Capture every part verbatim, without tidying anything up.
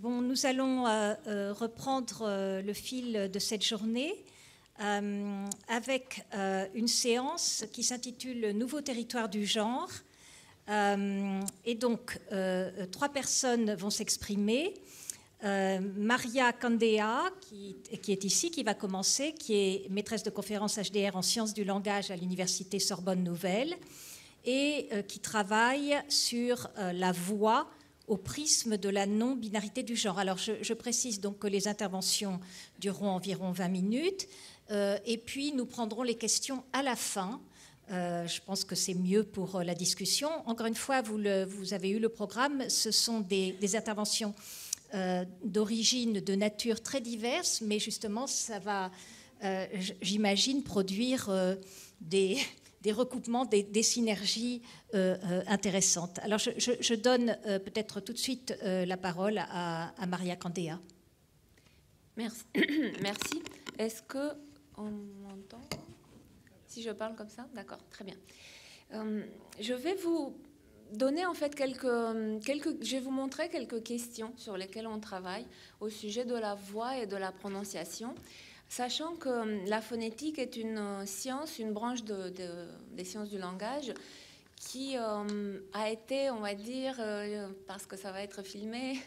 Bon, nous allons euh, reprendre euh, le fil de cette journée euh, avec euh, une séance qui s'intitule « Nouveau territoire du genre ». Euh, et donc, euh, trois personnes vont s'exprimer. Euh, Maria Candea, qui, qui est ici, qui va commencer, qui est maîtresse de conférence H D R en sciences du langage à l'université Sorbonne Nouvelle et euh, qui travaille sur euh, la voix au prisme de la non-binarité du genre. Alors, je, je précise donc que les interventions dureront environ vingt minutes, euh, et puis nous prendrons les questions à la fin. Euh, je pense que c'est mieux pour la discussion. Encore une fois, vous, le, vous avez eu le programme. Ce sont des, des interventions euh, d'origine, de nature très diverses, mais justement, ça va, euh, j'imagine, produire euh, des... des recoupements, des, des synergies euh, euh, intéressantes. Alors, je, je, je donne euh, peut-être tout de suite euh, la parole à, à Maria Candea. Merci. Merci. Est-ce que on m'entend si je parle comme ça? D'accord, très bien. Euh, je vais vous donner en fait quelques, quelques... Je vais vous montrer quelques questions sur lesquelles on travaille au sujet de la voix et de la prononciation. Sachant que la phonétique est une science, une branche de, de, des sciences du langage qui euh, a été, on va dire, euh, parce que ça va être filmé,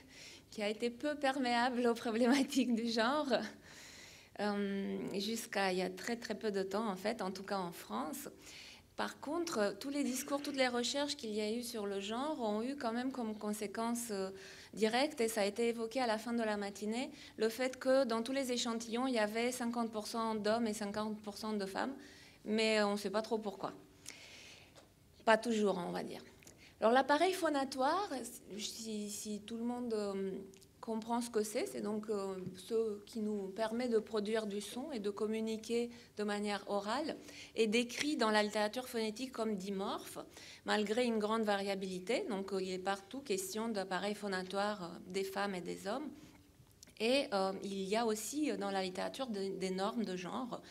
qui a été peu perméable aux problématiques du genre euh, jusqu'à il y a très très peu de temps en fait, en tout cas en France. Par contre, tous les discours, toutes les recherches qu'il y a eu sur le genre ont eu quand même comme conséquence euh, directe, et ça a été évoqué à la fin de la matinée, le fait que dans tous les échantillons, il y avait cinquante pour cent d'hommes et cinquante pour cent de femmes, mais on ne sait pas trop pourquoi. Pas toujours, on va dire. Alors l'appareil phonatoire, si, si tout le monde euh, comprend ce que c'est, c'est donc euh, ce qui nous permet de produire du son et de communiquer de manière orale, est décrit dans la littérature phonétique comme dimorphe, malgré une grande variabilité. Donc il est partout question d'appareil phonatoire des femmes et des hommes. Et euh, il y a aussi dans la littérature de, des normes de genre,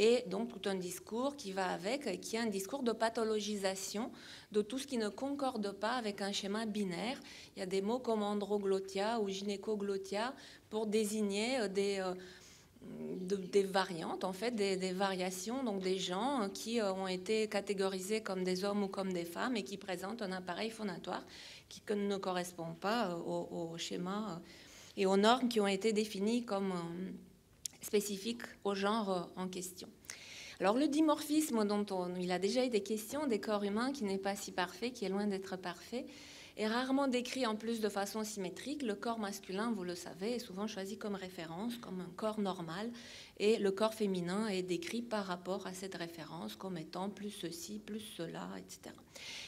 et donc tout un discours qui va avec, qui est un discours de pathologisation de tout ce qui ne concorde pas avec un schéma binaire. Il y a des mots comme androglottia ou gynécoglottia pour désigner des, des variantes, en fait, des, des variations, donc des gens qui ont été catégorisés comme des hommes ou comme des femmes et qui présentent un appareil phonatoire qui ne correspond pas au, au schéma et aux normes qui ont été définies comme spécifique au genre en question. Alors le dimorphisme dont on, il a déjà eu des questions, des corps humains qui n'est pas si parfait, qui est loin d'être parfait, est rarement décrit en plus de façon symétrique. Le corps masculin, vous le savez, est souvent choisi comme référence, comme un corps normal, et le corps féminin est décrit par rapport à cette référence comme étant plus ceci, plus cela, et cetera.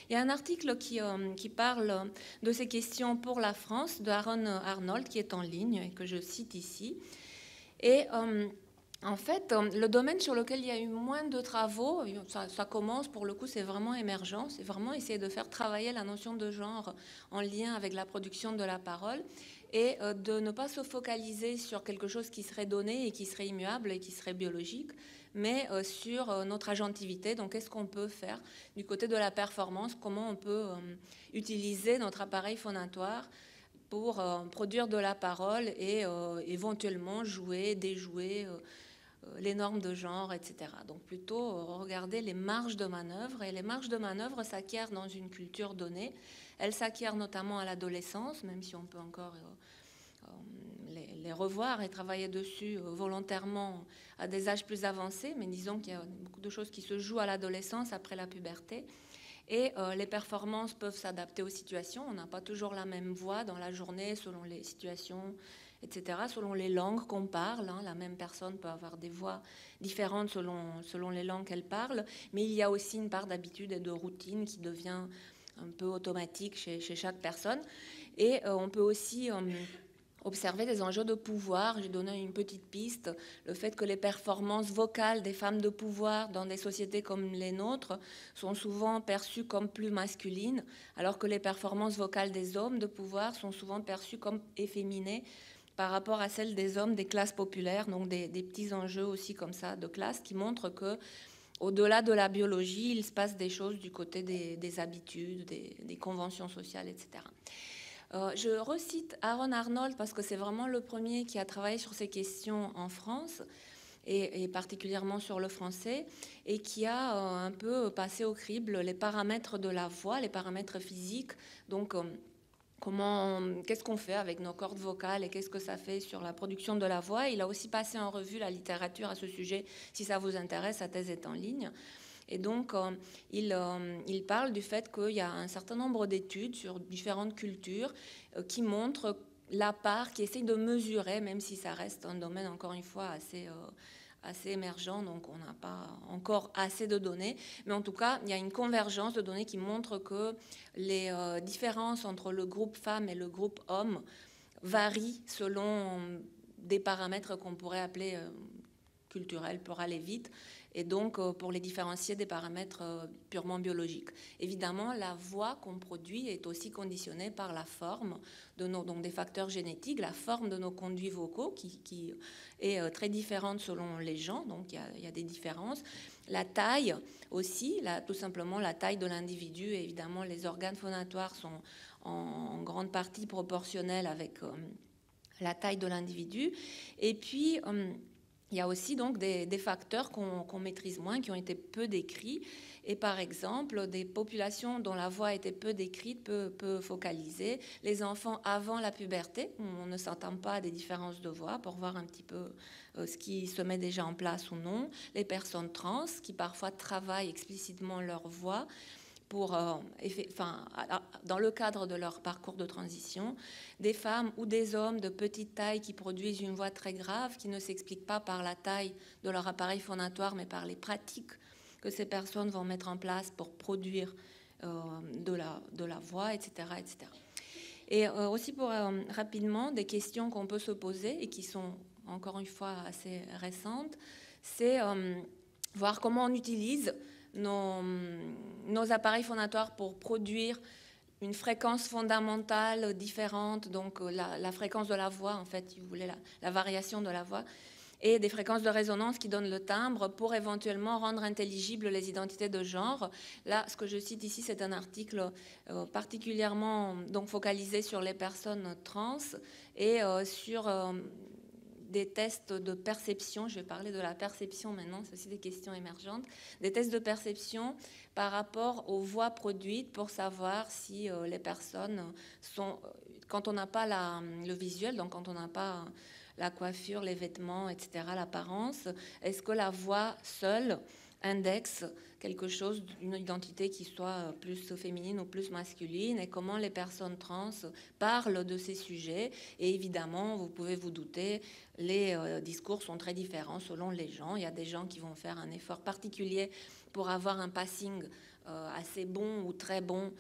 Il y a un article qui, euh, qui parle de ces questions pour la France, de Aron Arnold, qui est en ligne et que je cite ici. Et euh, en fait, le domaine sur lequel il y a eu moins de travaux, ça, ça commence pour le coup, c'est vraiment émergent, c'est vraiment essayer de faire travailler la notion de genre en lien avec la production de la parole et euh, de ne pas se focaliser sur quelque chose qui serait donné et qui serait immuable et qui serait biologique, mais euh, sur euh, notre agentivité. Donc, qu'est-ce qu'on peut faire du côté de la performance, comment on peut euh, utiliser notre appareil phonatoire pour euh, produire de la parole et euh, éventuellement jouer, déjouer euh, les normes de genre, et cetera. Donc plutôt euh, regarder les marges de manœuvre. Et les marges de manœuvre s'acquièrent dans une culture donnée. Elles s'acquièrent notamment à l'adolescence, même si on peut encore euh, euh, les, les revoir et travailler dessus euh, volontairement à des âges plus avancés. Mais disons qu'il y a beaucoup de choses qui se jouent à l'adolescence après la puberté. Et euh, les performances peuvent s'adapter aux situations. On n'a pas toujours la même voix dans la journée, selon les situations, et cetera, selon les langues qu'on parle. Hein. La même personne peut avoir des voix différentes selon, selon les langues qu'elle parle. Mais il y a aussi une part d'habitude et de routine qui devient un peu automatique chez, chez chaque personne. Et euh, on peut aussi... Euh, observer des enjeux de pouvoir. J'ai donné une petite piste, le fait que les performances vocales des femmes de pouvoir dans des sociétés comme les nôtres sont souvent perçues comme plus masculines, alors que les performances vocales des hommes de pouvoir sont souvent perçues comme efféminées par rapport à celles des hommes des classes populaires, donc des, des petits enjeux aussi comme ça de classe qui montrent que au-delà de la biologie, il se passe des choses du côté des, des habitudes, des, des conventions sociales, et cetera. Euh, je recite Aron Arnold parce que c'est vraiment le premier qui a travaillé sur ces questions en France, et, et particulièrement sur le français, et qui a euh, un peu passé au crible les paramètres de la voix, les paramètres physiques, donc euh, comment, qu'est-ce qu'on fait avec nos cordes vocales et qu'est-ce que ça fait sur la production de la voix. Il a aussi passé en revue la littérature à ce sujet, si ça vous intéresse, sa thèse est en ligne. Et donc, euh, il, euh, il parle du fait qu'il y a un certain nombre d'études sur différentes cultures euh, qui montrent la part, qui essayent de mesurer, même si ça reste un domaine, encore une fois, assez, euh, assez émergent, donc on n'a pas encore assez de données. Mais en tout cas, il y a une convergence de données qui montre que les euh, différences entre le groupe femmes et le groupe hommes varient selon des paramètres qu'on pourrait appeler euh, culturels, pour aller vite, et donc pour les différencier des paramètres purement biologiques. Évidemment, la voix qu'on produit est aussi conditionnée par la forme de nos, donc des facteurs génétiques, la forme de nos conduits vocaux qui, qui est très différente selon les gens, donc il y a, il y a des différences. La taille aussi, la, tout simplement la taille de l'individu, et évidemment les organes phonatoires sont en, en grande partie proportionnels avec euh, la taille de l'individu. Et puis... Euh, Il y a aussi donc des, des facteurs qu'on qu'on maîtrise moins, qui ont été peu décrits. Et par exemple, des populations dont la voix a été peu décrite, peu, peu focalisée. Les enfants avant la puberté, on ne s'entend pas à des différences de voix pour voir un petit peu ce qui se met déjà en place ou non. Les personnes trans qui parfois travaillent explicitement leur voix pour, euh, effet, enfin, dans le cadre de leur parcours de transition, des femmes ou des hommes de petite taille qui produisent une voix très grave, qui ne s'explique pas par la taille de leur appareil phonatoire, mais par les pratiques que ces personnes vont mettre en place pour produire euh, de, la, de la voix, et cetera, et cetera. Et euh, aussi pour euh, rapidement, des questions qu'on peut se poser et qui sont encore une fois assez récentes, c'est euh, voir comment on utilise Nos, nos appareils phonatoires pour produire une fréquence fondamentale différente, donc la, la fréquence de la voix, en fait, si vous voulez, la, la variation de la voix, et des fréquences de résonance qui donnent le timbre pour éventuellement rendre intelligibles les identités de genre. Là, ce que je cite ici, c'est un article euh, particulièrement donc, focalisé sur les personnes trans et euh, sur... Euh, des tests de perception, je vais parler de la perception maintenant, c'est aussi des questions émergentes, des tests de perception par rapport aux voix produites pour savoir si euh, les personnes sont, quand on n'a pas la, le visuel, donc quand on n'a pas la coiffure, les vêtements, et cetera, l'apparence, est-ce que la voix seule indexe quelque chose, une identité qui soit plus féminine ou plus masculine, et comment les personnes trans parlent de ces sujets. Et évidemment, vous pouvez vous douter, les discours sont très différents selon les gens. Il y a des gens qui vont faire un effort particulier pour avoir un passing assez bon ou très bon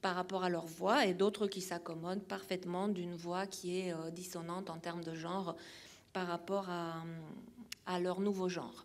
par rapport à leur voix, et d'autres qui s'accommodent parfaitement d'une voix qui est dissonante en termes de genre par rapport à, à leur nouveau genre.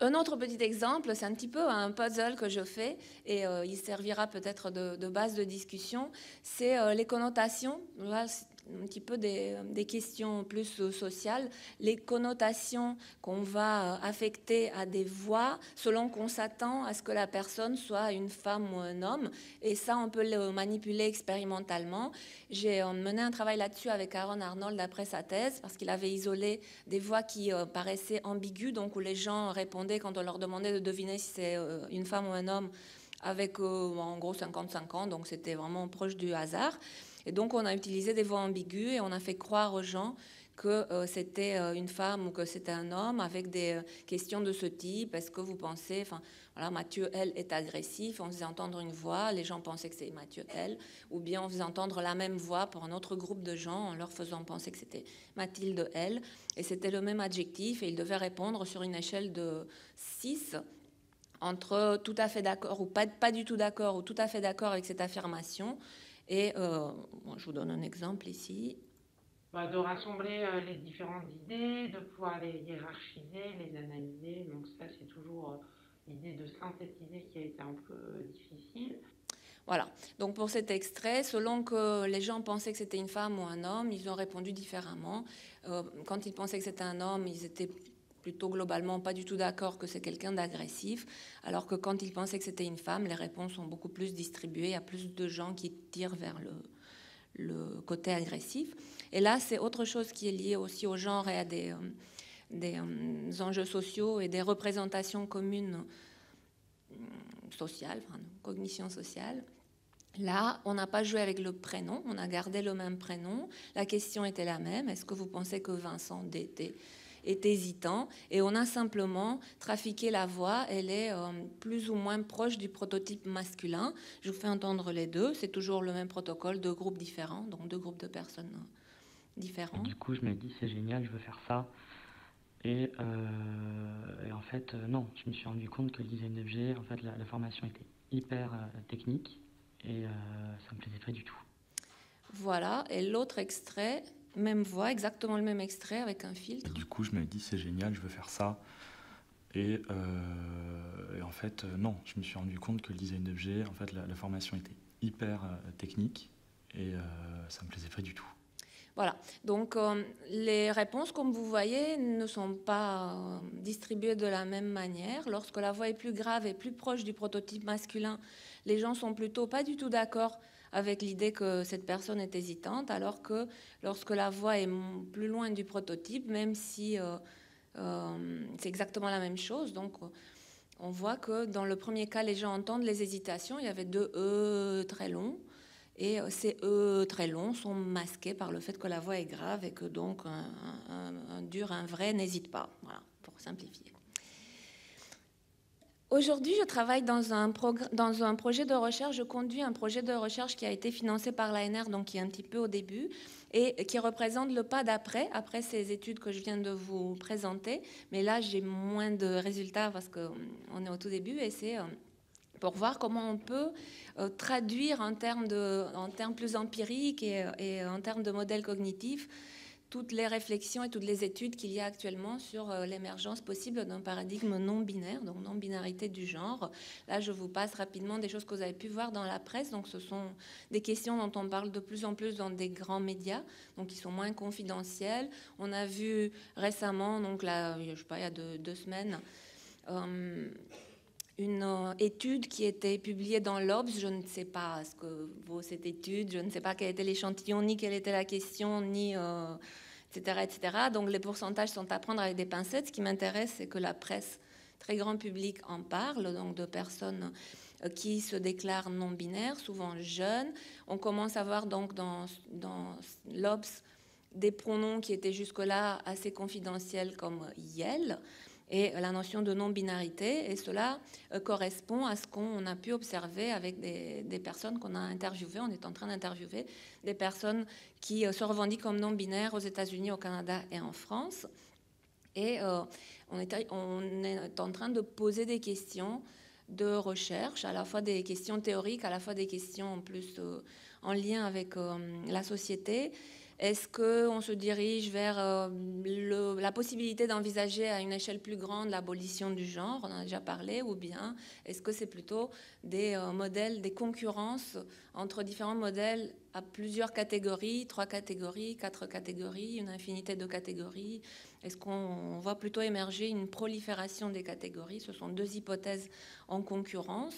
Un autre petit exemple, c'est un petit peu un puzzle que je fais, et euh, il servira peut-être de, de base de discussion, c'est euh, les connotations, là c'est un petit peu des, des questions plus euh, sociales, les connotations qu'on va affecter à des voix selon qu'on s'attend à ce que la personne soit une femme ou un homme, et ça on peut le manipuler expérimentalement. J'ai euh, mené un travail là-dessus avec Aron Arnold après sa thèse, parce qu'il avait isolé des voix qui euh, paraissaient ambiguës, donc où les gens répondaient quand on leur demandait de deviner si c'est une femme ou un homme, avec euh, en gros cinquante-cinquante, donc c'était vraiment proche du hasard. Et donc on a utilisé des voix ambiguës et on a fait croire aux gens que euh, c'était une femme ou que c'était un homme, avec des questions de ce type. Est-ce que vous pensez, enfin voilà, Mathieu, elle, est agressif, on faisait entendre une voix, les gens pensaient que c'est Mathieu, elle, ou bien on faisait entendre la même voix pour un autre groupe de gens en leur faisant penser que c'était Mathilde, elle, et c'était le même adjectif, et ils devaient répondre sur une échelle de six, entre tout à fait d'accord ou pas, pas du tout d'accord, ou tout à fait d'accord avec cette affirmation. Et euh, bon, je vous donne un exemple ici. De rassembler les différentes idées, de pouvoir les hiérarchiser, les analyser. Donc ça, c'est toujours l'idée de synthétiser qui a été un peu difficile. Voilà. Donc pour cet extrait, selon que les gens pensaient que c'était une femme ou un homme, ils ont répondu différemment. Quand ils pensaient que c'était un homme, ils étaient plutôt globalement pas du tout d'accord que c'est quelqu'un d'agressif, alors que quand ils pensaient que c'était une femme, les réponses sont beaucoup plus distribuées à plus de gens qui tirent vers le, le côté agressif. Et là, c'est autre chose qui est liée aussi au genre et à des, euh, des euh, enjeux sociaux et des représentations communes euh, sociales, enfin, cognition sociale. Là, on n'a pas joué avec le prénom, on a gardé le même prénom. La question était la même, est-ce que vous pensez que Vincent D était, est hésitant? Et on a simplement trafiqué la voix, elle est euh, plus ou moins proche du prototype masculin. Je vous fais entendre les deux, c'est toujours le même protocole, deux groupes différents, donc deux groupes de personnes différents. Du coup, je me dis, c'est génial, je veux faire ça. Et, euh, et en fait, non, je me suis rendu compte que le design d'objet, en fait, la, la formation était hyper euh, technique. Et euh, ça ne me plaisait pas du tout. Voilà, et l'autre extrait, même voix, exactement le même extrait avec un filtre. Et du coup, je me dis, c'est génial, je veux faire ça. Et, euh, et en fait, non, je me suis rendu compte que le design d'objet, en fait, la, la formation était hyper technique et euh, ça ne me plaisait pas du tout. Voilà, donc euh, les réponses, comme vous voyez, ne sont pas euh, distribuées de la même manière. Lorsque la voix est plus grave et plus proche du prototype masculin, les gens sont plutôt pas du tout d'accord avec l'idée que cette personne est hésitante, alors que lorsque la voix est plus loin du prototype, même si euh, euh, c'est exactement la même chose, donc euh, on voit que dans le premier cas, les gens entendent les hésitations, il y avait deux E très longs. Et ces E très longs sont masqués par le fait que la voix est grave et que donc un, un, un dur, un vrai n'hésite pas. Voilà, pour simplifier. Aujourd'hui, je travaille dans un, dans un projet de recherche, je conduis un projet de recherche qui a été financé par l'A N R, donc qui est un petit peu au début, et qui représente le pas d'après, après ces études que je viens de vous présenter. Mais là, j'ai moins de résultats parce qu'on est au tout début et c'est... pour voir comment on peut euh, traduire en termes, de, en termes plus empiriques et, et en termes de modèles cognitifs toutes les réflexions et toutes les études qu'il y a actuellement sur euh, l'émergence possible d'un paradigme non-binaire, donc non-binarité du genre. Là, je vous passe rapidement des choses que vous avez pu voir dans la presse. Donc, ce sont des questions dont on parle de plus en plus dans des grands médias, donc qui sont moins confidentiels. On a vu récemment, donc là, je sais pas, il y a deux, deux semaines... Euh, une étude qui était publiée dans l'Obs, je ne sais pas ce que vaut cette étude, je ne sais pas quel était l'échantillon, ni quelle était la question, ni euh, et cetera, et cetera. Donc les pourcentages sont à prendre avec des pincettes. Ce qui m'intéresse, c'est que la presse, très grand public, en parle, donc de personnes qui se déclarent non-binaires, souvent jeunes. On commence à voir donc dans, dans l'Obs des pronoms qui étaient jusque-là assez confidentiels comme « yel ». Et la notion de non-binarité, et cela euh, correspond à ce qu'on a pu observer avec des, des personnes qu'on a interviewées, on est en train d'interviewer des personnes qui euh, se revendiquent comme non-binaires aux États-Unis, au Canada et en France. Et euh, on, est, on est en train de poser des questions de recherche, à la fois des questions théoriques, à la fois des questions en plus euh, en lien avec euh, la société. Est-ce qu'on se dirige vers euh, le, la possibilité d'envisager à une échelle plus grande l'abolition du genre, on en a déjà parlé, ou bien est-ce que c'est plutôt des euh, modèles, des concurrences entre différents modèles à plusieurs catégories, trois catégories, quatre catégories, une infinité de catégories? Est-ce qu'on voit plutôt émerger une prolifération des catégories? Ce sont deux hypothèses en concurrence.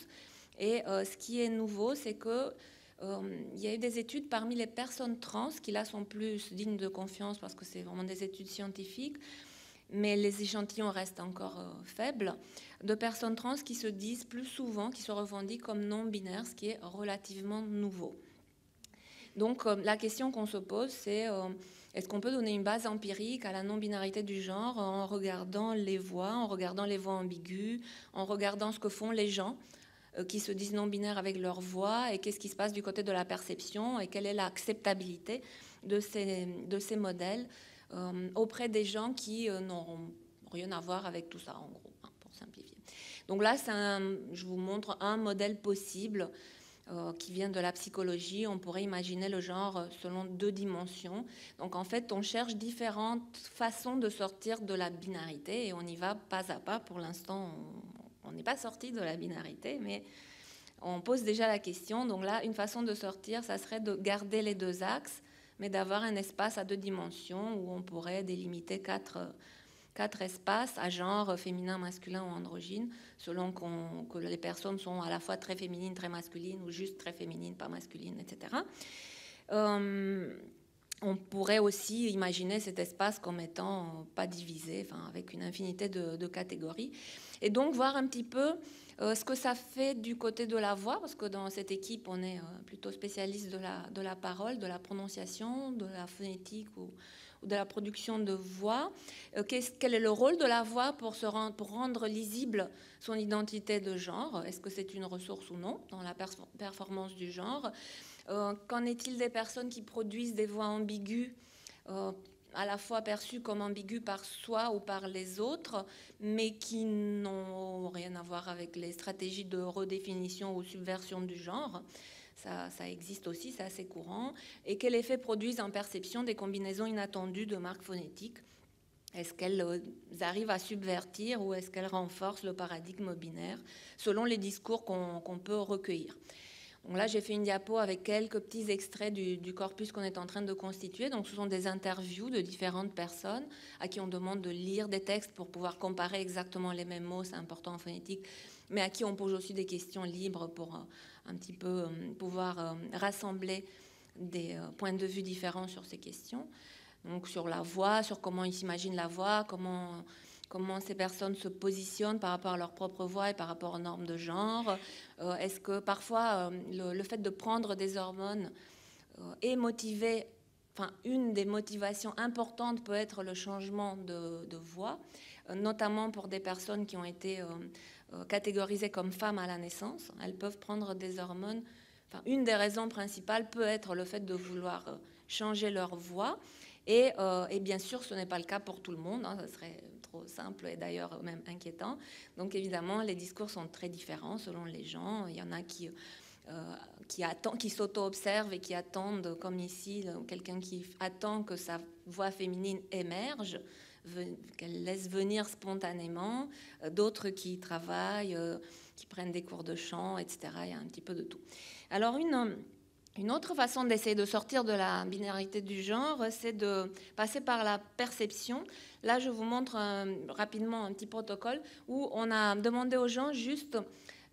Et euh, ce qui est nouveau, c'est que Euh, il y a eu des études parmi les personnes trans, qui là sont plus dignes de confiance parce que c'est vraiment des études scientifiques, mais les échantillons restent encore euh, faibles, de personnes trans qui se disent plus souvent, qui se revendiquent comme non-binaires, ce qui est relativement nouveau. Donc euh, la question qu'on se pose, c'est euh, est-ce qu'on peut donner une base empirique à la non-binarité du genre en regardant les voix, en regardant les voix ambiguës, en regardant ce que font les gens qui se disent non-binaires avec leur voix, et qu'est-ce qui se passe du côté de la perception, et quelle est l'acceptabilité de ces, de ces modèles euh, auprès des gens qui euh, n'auront rien à voir avec tout ça, en gros, hein, pour simplifier. Donc là, un, je vous montre un modèle possible euh, qui vient de la psychologie. On pourrait imaginer le genre selon deux dimensions. Donc en fait, on cherche différentes façons de sortir de la binarité, et on y va pas à pas. Pour l'instant, on On n'est pas sorti de la binarité, mais on pose déjà la question. Donc là, une façon de sortir, ça serait de garder les deux axes, mais d'avoir un espace à deux dimensions où on pourrait délimiter quatre quatre espaces à genre féminin, masculin ou androgyne, selon qu'on, que les personnes sont à la fois très féminines, très masculines, ou juste très féminines, pas masculines, et cetera. Euh, on pourrait aussi imaginer cet espace comme étant pas divisé, enfin, avec une infinité de, de catégories. Et donc voir un petit peu euh, ce que ça fait du côté de la voix, parce que dans cette équipe, on est euh, plutôt spécialiste de la, de la parole, de la prononciation, de la phonétique ou, ou de la production de voix. Euh, qu'est-ce, quel est le rôle de la voix pour, se rend, pour rendre lisible son identité de genre? Est-ce que c'est une ressource ou non dans la perfor- performance du genre? Euh, qu'en est-il des personnes qui produisent des voix ambiguës, euh, à la fois perçues comme ambiguës par soi ou par les autres, mais qui n'ont rien à voir avec les stratégies de redéfinition ou subversion du genre? Ça, ça existe aussi, c'est assez courant. Et quel effet produisent en perception des combinaisons inattendues de marques phonétiques? Est-ce qu'elles arrivent à subvertir ou est-ce qu'elles renforcent le paradigme binaire selon les discours qu'on, qu'on peut recueillir? Donc là, j'ai fait une diapo avec quelques petits extraits du, du corpus qu'on est en train de constituer. Donc, ce sont des interviews de différentes personnes à qui on demande de lire des textes pour pouvoir comparer exactement les mêmes mots, c'est important en phonétique, mais à qui on pose aussi des questions libres pour euh, un petit peu euh, pouvoir euh, rassembler des euh, points de vue différents sur ces questions. Donc, sur la voix, sur comment ils s'imaginent la voix, comment... Comment ces personnes se positionnent par rapport à leur propre voix et par rapport aux normes de genre. Euh, est-ce que parfois euh, le, le fait de prendre des hormones euh, est motivé, enfin une des motivations importantes peut être le changement de, de voix, euh, notamment pour des personnes qui ont été euh, euh, catégorisées comme femmes à la naissance. Elles peuvent prendre des hormones. Enfin, une des raisons principales peut être le fait de vouloir euh, changer leur voix. Et, euh, et bien sûr, ce n'est pas le cas pour tout le monde, hein, ça serait trop simple et d'ailleurs même inquiétant. Donc évidemment, les discours sont très différents selon les gens. Il y en a qui, euh, qui, attend, qui s'auto-observent et qui attendent, comme ici, quelqu'un qui attend que sa voix féminine émerge, qu'elle laisse venir spontanément, d'autres qui travaillent, euh, qui prennent des cours de chant, et cetera. Il y a un petit peu de tout. Alors une... Une autre façon d'essayer de sortir de la binarité du genre, c'est de passer par la perception. Là, je vous montre un, rapidement un petit protocole où on a demandé aux gens juste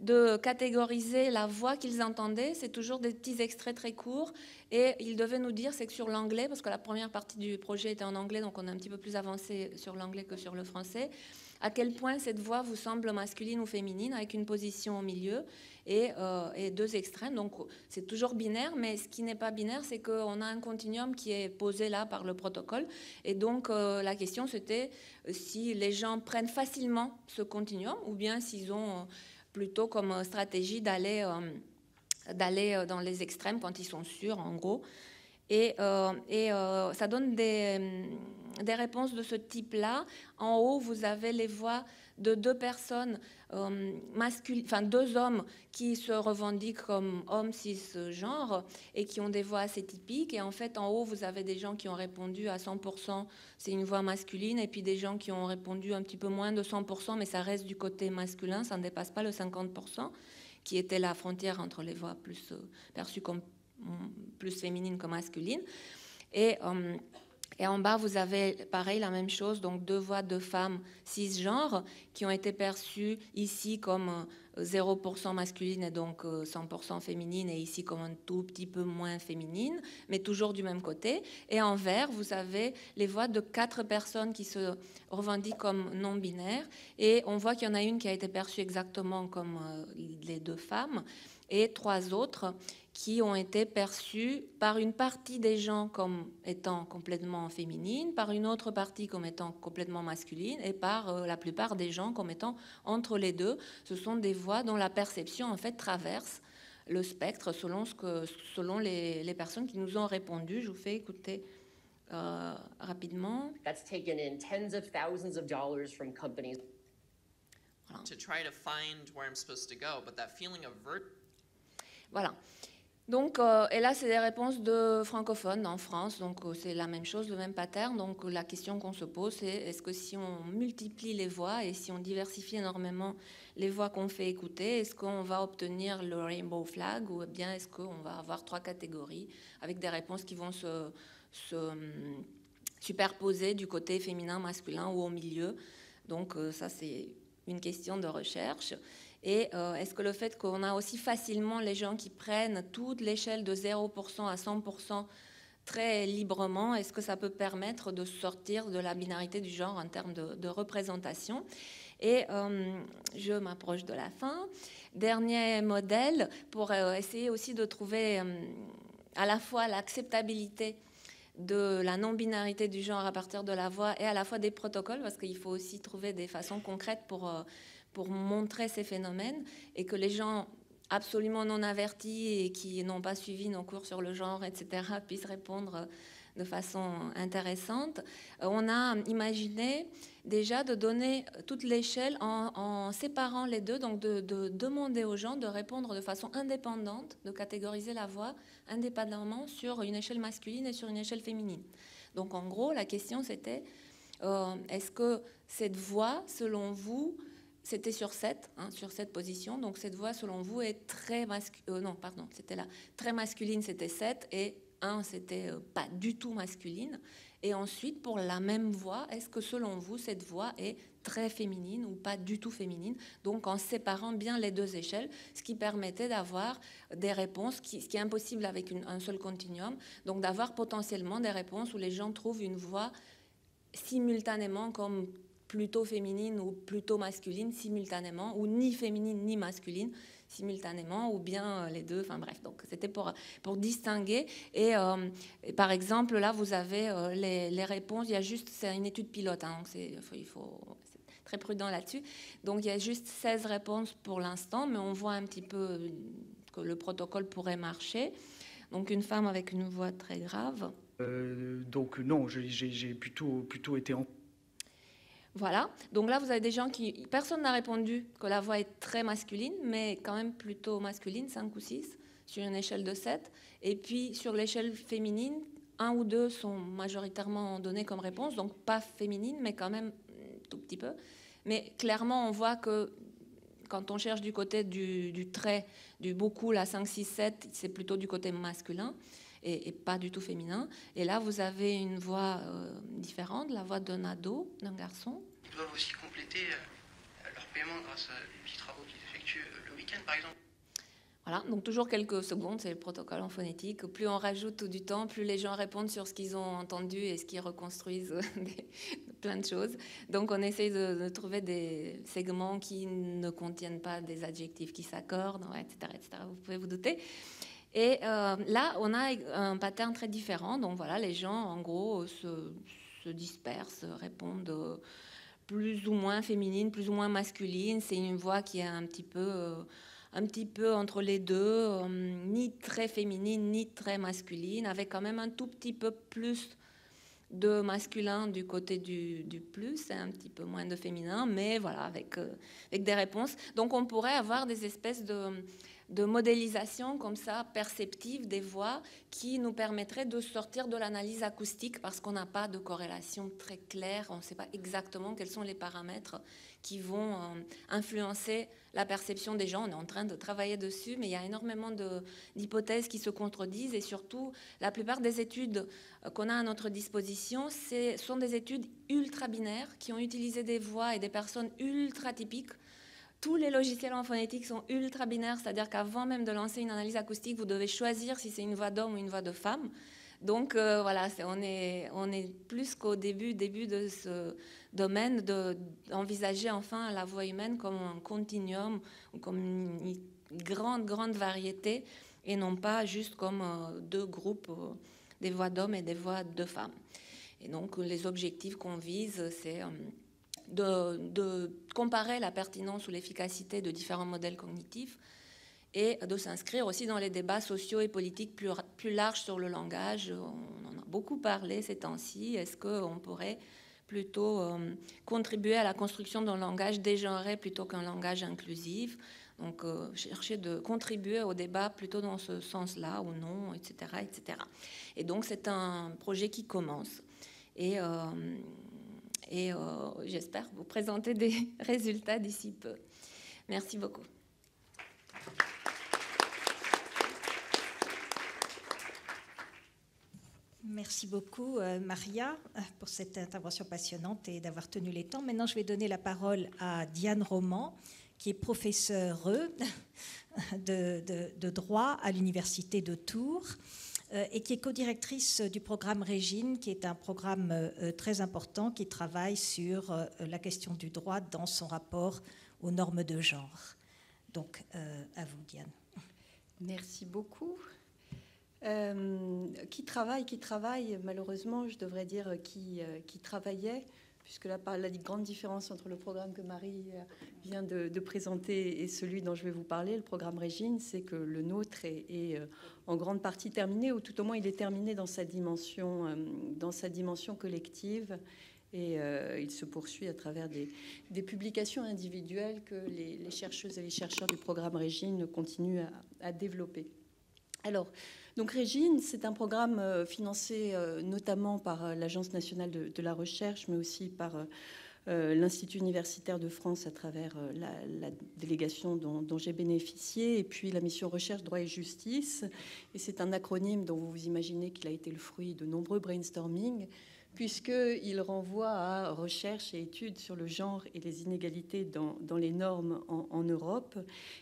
de catégoriser la voix qu'ils entendaient. C'est toujours des petits extraits très courts. Et ils devaient nous dire, c'est que sur l'anglais, parce que la première partie du projet était en anglais, donc on est un petit peu plus avancé sur l'anglais que sur le français, à quel point cette voix vous semble masculine ou féminine, avec une position au milieu et, euh, et deux extrêmes. Donc, c'est toujours binaire, mais ce qui n'est pas binaire, c'est qu'on a un continuum qui est posé là par le protocole. Et donc, euh, la question, c'était si les gens prennent facilement ce continuum ou bien s'ils ont plutôt comme stratégie d'aller, euh, d'aller dans les extrêmes quand ils sont sûrs, en gros. Et, euh, et euh, ça donne des, des réponses de ce type-là. En haut, vous avez les voix de deux personnes, euh, masculines, enfin deux hommes qui se revendiquent comme hommes cisgenres et qui ont des voix assez typiques. Et en fait, en haut, vous avez des gens qui ont répondu à cent pour cent, c'est une voix masculine, et puis des gens qui ont répondu un petit peu moins de cent pour cent, mais ça reste du côté masculin, ça ne dépasse pas le cinquante pour cent, qui était la frontière entre les voix plus euh, perçues comme plus féminine que masculine. Et, euh, et en bas, vous avez pareil la même chose, donc deux voix de femmes cisgenres qui ont été perçues ici comme zéro pour cent masculine et donc cent pour cent féminine, et ici comme un tout petit peu moins féminine, mais toujours du même côté. Et en vert, vous avez les voix de quatre personnes qui se revendiquent comme non-binaires, et on voit qu'il y en a une qui a été perçue exactement comme les deux femmes, et trois autres qui ont été perçus par une partie des gens comme étant complètement féminines, par une autre partie comme étant complètement masculine, et par euh, la plupart des gens comme étant entre les deux. Ce sont des voix dont la perception en fait traverse le spectre selon, ce que, selon les, les personnes qui nous ont répondu. Je vous fais écouter euh, rapidement. That's taken in tens of thousands of dollars from companies. Voilà. To try to find where I'm supposed to go, but that feeling of vert- voilà. Donc, euh, et là, c'est des réponses de francophones en France, donc euh, c'est la même chose, le même pattern. Donc, la question qu'on se pose, c'est est-ce que si on multiplie les voix et si on diversifie énormément les voix qu'on fait écouter, est-ce qu'on va obtenir le rainbow flag ou bien est-ce qu'on va avoir trois catégories avec des réponses qui vont se, se, superposées du côté féminin-masculin ou au milieu. Donc euh, ça, c'est une question de recherche. Et euh, est-ce que le fait qu'on a aussi facilement les gens qui prennent toute l'échelle de zéro pour cent à cent pour cent très librement, est-ce que ça peut permettre de sortir de la binarité du genre en termes de, de représentation? Et euh, je m'approche de la fin. Dernier modèle pour euh, essayer aussi de trouver euh, à la fois l'acceptabilité de la non-binarité du genre à partir de la voix et à la fois des protocoles, parce qu'il faut aussi trouver des façons concrètes pour, euh, pour montrer ces phénomènes et que les gens absolument non avertis et qui n'ont pas suivi nos cours sur le genre, et cetera, puissent répondre de façon intéressante. On a imaginé déjà de donner toute l'échelle en, en séparant les deux, donc de, de demander aux gens de répondre de façon indépendante, de catégoriser la voix indépendamment sur une échelle masculine et sur une échelle féminine. Donc en gros, la question c'était, euh, est-ce que cette voix, selon vous, c'était sur sept, hein, sur cette position. Donc cette voix, selon vous, est très masculine. Euh, non, pardon, c'était là. Très masculine, c'était sept. Et un, c'était euh, pas du tout masculine. Et ensuite, pour la même voix, est-ce que selon vous, cette voix est très féminine ou pas du tout féminine? Donc en séparant bien les deux échelles, ce qui permettait d'avoir des réponses, qui, ce qui est impossible avec une, un seul continuum. Donc d'avoir potentiellement des réponses où les gens trouvent une voix simultanément comme plutôt féminine ou plutôt masculine simultanément, ou ni féminine ni masculine simultanément, ou bien les deux, enfin bref. Donc c'était pour, pour distinguer. Et, euh, et par exemple, là, vous avez euh, les, les réponses. Il y a juste, c'est une étude pilote, hein, donc c'est, il faut, il faut être très prudent là-dessus. Donc il y a juste seize réponses pour l'instant, mais on voit un petit peu que le protocole pourrait marcher. Donc une femme avec une voix très grave. Euh, donc non, j'ai plutôt, plutôt été en... Voilà, donc là vous avez des gens qui... Personne n'a répondu que la voix est très masculine, mais quand même plutôt masculine, cinq ou six, sur une échelle de sept. Et puis sur l'échelle féminine, un ou deux sont majoritairement donnés comme réponse, donc pas féminine, mais quand même tout petit peu. Mais clairement on voit que quand on cherche du côté du, du trait, du beaucoup, la cinq, six, sept, c'est plutôt du côté masculin. Et, et pas du tout féminin. Et là, vous avez une voix euh, différente, la voix d'un ado, d'un garçon. Ils doivent aussi compléter euh, leur paiement grâce aux petits travaux qu'ils effectuent euh, le week-end, par exemple. Voilà, donc toujours quelques secondes, c'est le protocole en phonétique. Plus on rajoute du temps, plus les gens répondent sur ce qu'ils ont entendu et ce qu'ils reconstruisent, des, plein de choses. Donc on essaye de, de trouver des segments qui ne contiennent pas des adjectifs qui s'accordent, ouais, et cetera, et cetera. Vous pouvez vous douter. Et euh, là, on a un pattern très différent. Donc voilà, les gens, en gros, se, se dispersent, répondent plus ou moins féminine, plus ou moins masculine. C'est une voix qui est un petit peu, un petit peu entre les deux, ni très féminine, ni très masculine, avec quand même un tout petit peu plus de masculin du côté du, du plus, et un petit peu moins de féminin, mais voilà, avec, avec des réponses. Donc on pourrait avoir des espèces de... de modélisation comme ça, perceptive des voix, qui nous permettrait de sortir de l'analyse acoustique parce qu'on n'a pas de corrélation très claire, on ne sait pas exactement quels sont les paramètres qui vont influencer la perception des gens. On est en train de travailler dessus, mais il y a énormément d'hypothèses qui se contredisent et surtout, la plupart des études qu'on a à notre disposition sont des études ultra-binaires qui ont utilisé des voix et des personnes ultra-typiques. Tous les logiciels en phonétique sont ultra binaires, c'est-à-dire qu'avant même de lancer une analyse acoustique, vous devez choisir si c'est une voix d'homme ou une voix de femme. Donc euh, voilà, est, on, est, on est plus qu'au début, début de ce domaine de, d'envisager enfin la voix humaine comme un continuum, comme une grande, grande variété, et non pas juste comme euh, deux groupes, euh, des voix d'hommes et des voix de femmes. Et donc les objectifs qu'on vise, c'est... Euh, De, de comparer la pertinence ou l'efficacité de différents modèles cognitifs et de s'inscrire aussi dans les débats sociaux et politiques plus, plus larges sur le langage. On en a beaucoup parlé ces temps-ci. Est-ce qu'on pourrait plutôt euh, contribuer à la construction d'un langage dégenré plutôt qu'un langage inclusif? Donc euh, chercher de contribuer au débat plutôt dans ce sens-là ou non, et cetera, et cetera. Et donc c'est un projet qui commence. Et... Euh, Et euh, j'espère vous présenter des résultats d'ici peu. Merci beaucoup. Merci. Merci beaucoup, euh, Maria, pour cette intervention passionnante et d'avoir tenu les temps. Maintenant, je vais donner la parole à Diane Roman, qui est professeure de, de, de droit à l'Université de Tours euh, et qui est co-directrice du programme Régine, qui est un programme euh, très important qui travaille sur euh, la question du droit dans son rapport aux normes de genre. Donc, euh, à vous, Diane. Merci beaucoup. Euh, qui travaille, qui travaille, malheureusement, je devrais dire qui, euh, qui travaillait, puisque là, par la grande différence entre le programme que Marie vient de, de présenter et celui dont je vais vous parler, le programme Régine, c'est que le nôtre est, est en grande partie terminé, ou tout au moins il est terminé dans sa dimension, euh, dans sa dimension collective, et euh, il se poursuit à travers des, des publications individuelles que les, les chercheuses et les chercheurs du programme Régine continuent à, à développer. Alors, donc Régine, c'est un programme euh, financé euh, notamment par euh, l'Agence nationale de, de la recherche, mais aussi par euh, l'Institut universitaire de France à travers euh, la, la délégation dont, dont j'ai bénéficié, et puis la mission recherche, droit et justice. Et c'est un acronyme dont vous vous imaginez qu'il a été le fruit de nombreux brainstorming, puisqu'il renvoie à recherche et études sur le genre et les inégalités dans, dans les normes en, en Europe.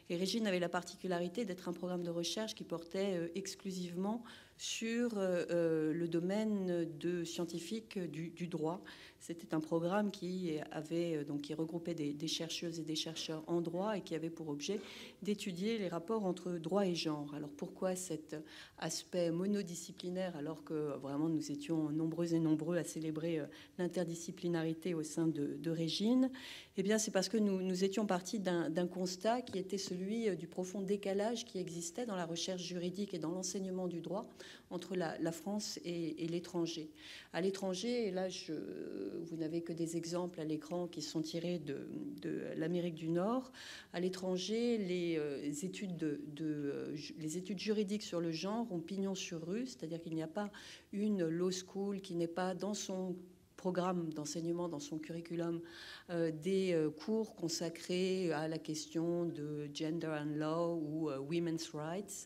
Et Régine avait la particularité d'être un programme de recherche qui portait exclusivement sur euh, le domaine de scientifique du, du droit. C'était un programme qui, avait, donc, qui regroupait des, des chercheuses et des chercheurs en droit et qui avait pour objet d'étudier les rapports entre droit et genre. Alors pourquoi cet aspect monodisciplinaire alors que vraiment nous étions nombreux et nombreux à célébrer euh, l'interdisciplinarité au sein de, de Régine? Eh bien c'est parce que nous, nous étions partis d'un constat qui était celui du profond décalage qui existait dans la recherche juridique et dans l'enseignement du droit entre la, la France et, et l'étranger. À l'étranger, et là, je, vous n'avez que des exemples à l'écran qui sont tirés de, de l'Amérique du Nord. À l'étranger, les, euh, les études de, de, les études juridiques sur le genre ont pignon sur rue, c'est-à-dire qu'il n'y a pas une law school qui n'est pas dans son programme d'enseignement, dans son curriculum, euh, des euh, cours consacrés à la question de gender and law ou euh, women's rights.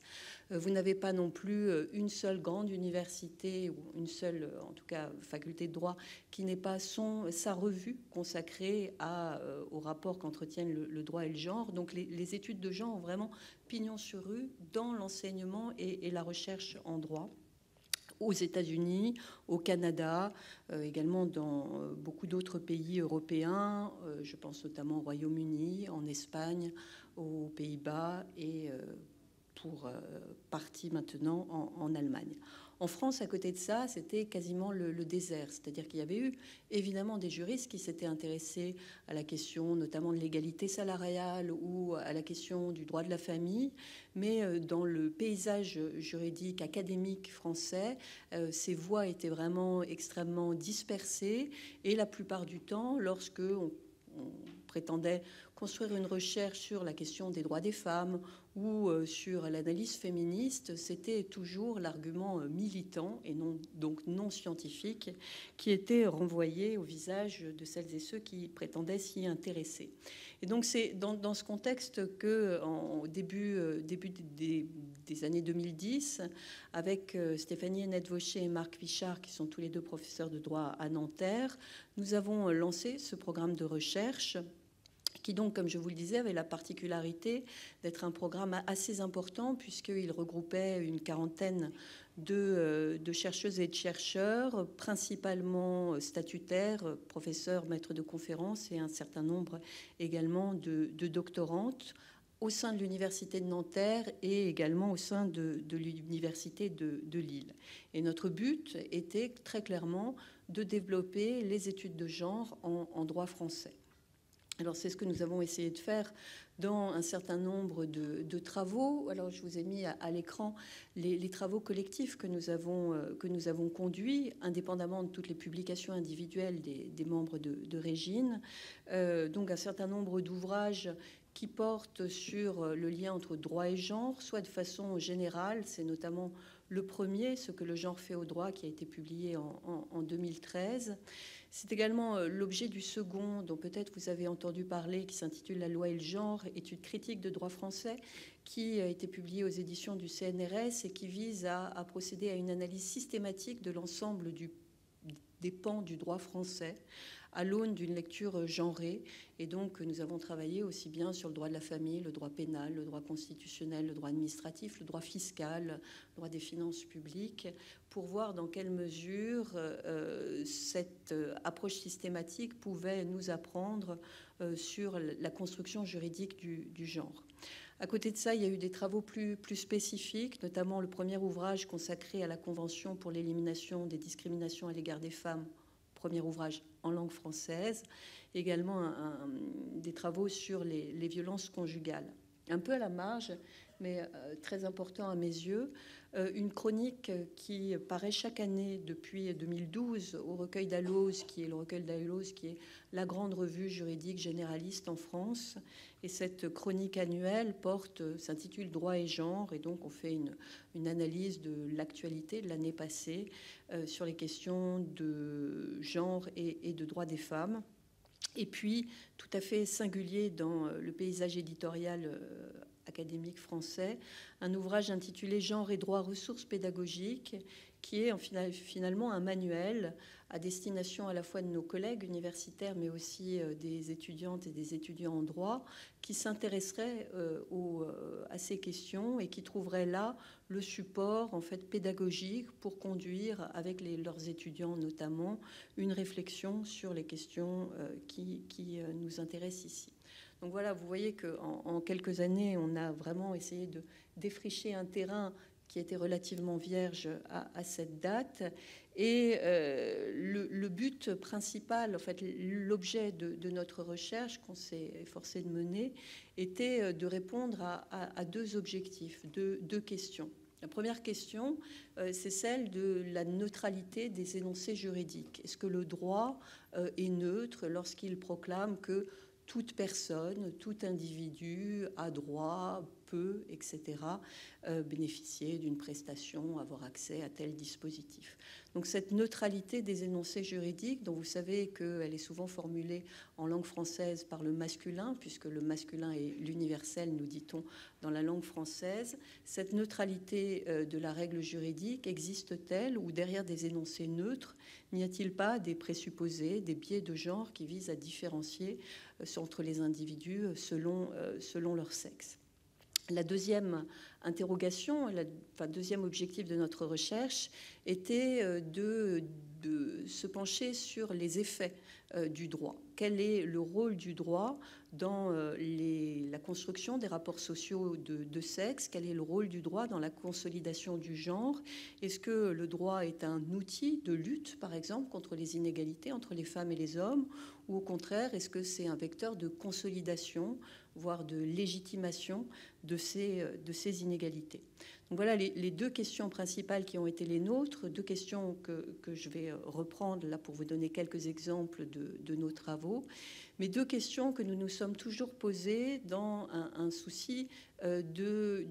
Euh, vous n'avez pas non plus euh, une seule grande université ou une seule, euh, en tout cas, faculté de droit qui n'ait pas son, sa revue consacrée à, euh, au rapport qu'entretiennent le, le droit et le genre. Donc les, les études de genre ont vraiment pignon sur rue dans l'enseignement et, et la recherche en droit. Aux États-Unis, au Canada, euh, également dans euh, beaucoup d'autres pays européens, euh, je pense notamment au Royaume-Uni, en Espagne, aux Pays-Bas et euh, pour euh, partie maintenant en, en Allemagne. En France, à côté de ça, c'était quasiment le, le désert, c'est-à-dire qu'il y avait eu évidemment des juristes qui s'étaient intéressés à la question notamment de l'égalité salariale ou à la question du droit de la famille, mais dans le paysage juridique académique français, euh, ces voies étaient vraiment extrêmement dispersées et la plupart du temps, lorsque on, on prétendait construire une recherche sur la question des droits des femmes ou sur l'analyse féministe, c'était toujours l'argument militant et non, donc non scientifique qui était renvoyé au visage de celles et ceux qui prétendaient s'y intéresser. Et donc c'est dans, dans ce contexte que, en début, début des, des années deux mille dix, avec Stéphanie Hennette-Vauché et Marc Pichard, qui sont tous les deux professeurs de droit à Nanterre, nous avons lancé ce programme de recherche qui donc, comme je vous le disais, avait la particularité d'être un programme assez important puisqu'il regroupait une quarantaine de, de chercheuses et de chercheurs, principalement statutaires, professeurs, maîtres de conférences et un certain nombre également de, de doctorantes au sein de l'Université de Nanterre et également au sein de, de l'Université de, de Lille. Et notre but était très clairement de développer les études de genre en, en droit français. Alors c'est ce que nous avons essayé de faire dans un certain nombre de, de travaux. Alors je vous ai mis à, à l'écran les, les travaux collectifs que nous avons, euh, que nous avons conduits, indépendamment de toutes les publications individuelles des, des membres de, de Régine. Euh, donc un certain nombre d'ouvrages qui porte sur le lien entre droit et genre, soit de façon générale, c'est notamment le premier, ce que le genre fait au droit, qui a été publié en, en, en deux mille treize. C'est également l'objet du second, dont peut-être vous avez entendu parler, qui s'intitule « La loi et le genre, études critiques de droit français », qui a été publié aux éditions du C N R S et qui vise à, à procéder à une analyse systématique de l'ensemble du, des pans du droit français, à l'aune d'une lecture genrée. Et donc, nous avons travaillé aussi bien sur le droit de la famille, le droit pénal, le droit constitutionnel, le droit administratif, le droit fiscal, le droit des finances publiques, pour voir dans quelle mesure euh, cette approche systématique pouvait nous apprendre euh, sur la construction juridique du, du genre. À côté de ça, il y a eu des travaux plus, plus spécifiques, notamment le premier ouvrage consacré à la Convention pour l'élimination des discriminations à l'égard des femmes, premier ouvrage en langue française, également un, un, des travaux sur les, les violences conjugales. Un peu à la marge, mais euh, très important à mes yeux, euh, une chronique qui paraît chaque année depuis deux mille douze au recueil d'Alloz, qui est le recueil d'Alloz, qui est la grande revue juridique généraliste en France. Et cette chronique annuelle porte, s'intitule « Droit et genre », et donc on fait une, une analyse de l'actualité de l'année passée euh, sur les questions de genre et, et de droit des femmes. Et puis, tout à fait singulier dans le paysage éditorial académique français, un ouvrage intitulé « Genre et droit, ressources pédagogiques », qui est finalement un manuel à destination à la fois de nos collègues universitaires, mais aussi des étudiantes et des étudiants en droit, qui s'intéresseraient à ces questions et qui trouveraient là le support en fait pédagogique pour conduire, avec les, leurs étudiants notamment, une réflexion sur les questions qui, qui nous intéressent ici. Donc voilà, vous voyez qu'en en quelques années, on a vraiment essayé de défricher un terrain qui était relativement vierge à, à cette date. Et euh, le, le but principal, en fait, l'objet de, de notre recherche qu'on s'est efforcé de mener, était de répondre à, à, à deux objectifs, deux, deux questions. La première question, euh, c'est celle de la neutralité des énoncés juridiques. Est-ce que le droit euh, est neutre lorsqu'il proclame que toute personne, tout individu a droit, peut, et cetera, euh, bénéficier d'une prestation, avoir accès à tel dispositif. Donc cette neutralité des énoncés juridiques, dont vous savez qu'elle est souvent formulée en langue française par le masculin, puisque le masculin est l'universel, nous dit-on, dans la langue française, cette neutralité euh, de la règle juridique existe-t-elle, ou derrière des énoncés neutres, n'y a-t-il pas des présupposés, des biais de genre qui visent à différencier euh, entre les individus selon, euh, selon leur sexe ? La deuxième interrogation, le enfin, deuxième objectif de notre recherche était de, de se pencher sur les effets euh, du droit. Quel est le rôle du droit dans euh, les, la construction des rapports sociaux de, de sexe? Quel est le rôle du droit dans la consolidation du genre? Est-ce que le droit est un outil de lutte, par exemple, contre les inégalités entre les femmes et les hommes? Ou au contraire, est-ce que c'est un vecteur de consolidation, voire de légitimation de ces, de ces inégalités? Donc voilà les, les deux questions principales qui ont été les nôtres, deux questions que, que je vais reprendre là pour vous donner quelques exemples de, de nos travaux, mais deux questions que nous nous sommes toujours posées dans un, un souci euh, de,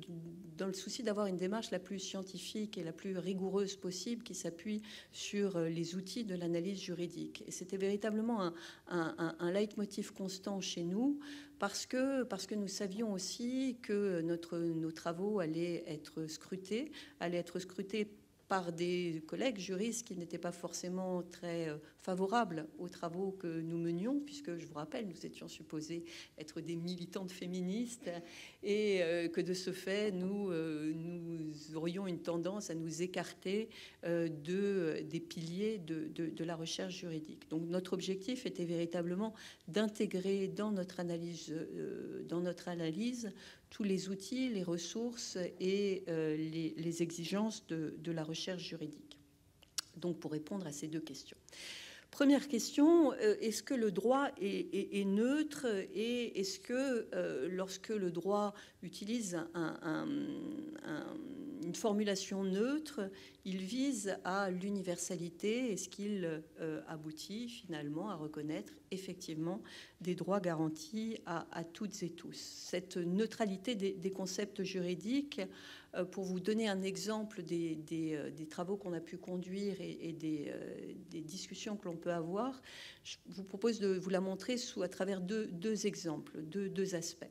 dans le souci d'avoir une démarche la plus scientifique et la plus rigoureuse possible qui s'appuie sur les outils de l'analyse juridique. Et c'était véritablement un, un, un, un leitmotiv constant chez nous, parce que, parce que nous savions aussi que notre, nos travaux allaient être scrutés, allaient être scrutés par des collègues juristes qui n'étaient pas forcément très favorables aux travaux que nous menions, puisque, je vous rappelle, nous étions supposés être des militantes féministes et que, de ce fait, nous, nous aurions une tendance à nous écarter de, des piliers de, de, de la recherche juridique. Donc, notre objectif était véritablement d'intégrer dans notre analyse, dans notre analyse tous les outils, les ressources et euh, les, les exigences de, de la recherche juridique. Donc, pour répondre à ces deux questions. Première question, euh, est-ce que le droit est, est, est neutre, et est-ce que euh, lorsque le droit utilise un, un, un, une formulation neutre, il vise à l'universalité et ce qu'il euh, aboutit finalement à reconnaître effectivement des droits garantis à, à toutes et tous. Cette neutralité des, des concepts juridiques, euh, pour vous donner un exemple des, des, euh, des travaux qu'on a pu conduire et, et des, euh, des discussions que l'on peut avoir, je vous propose de vous la montrer sous, à travers deux, deux exemples, deux, deux aspects.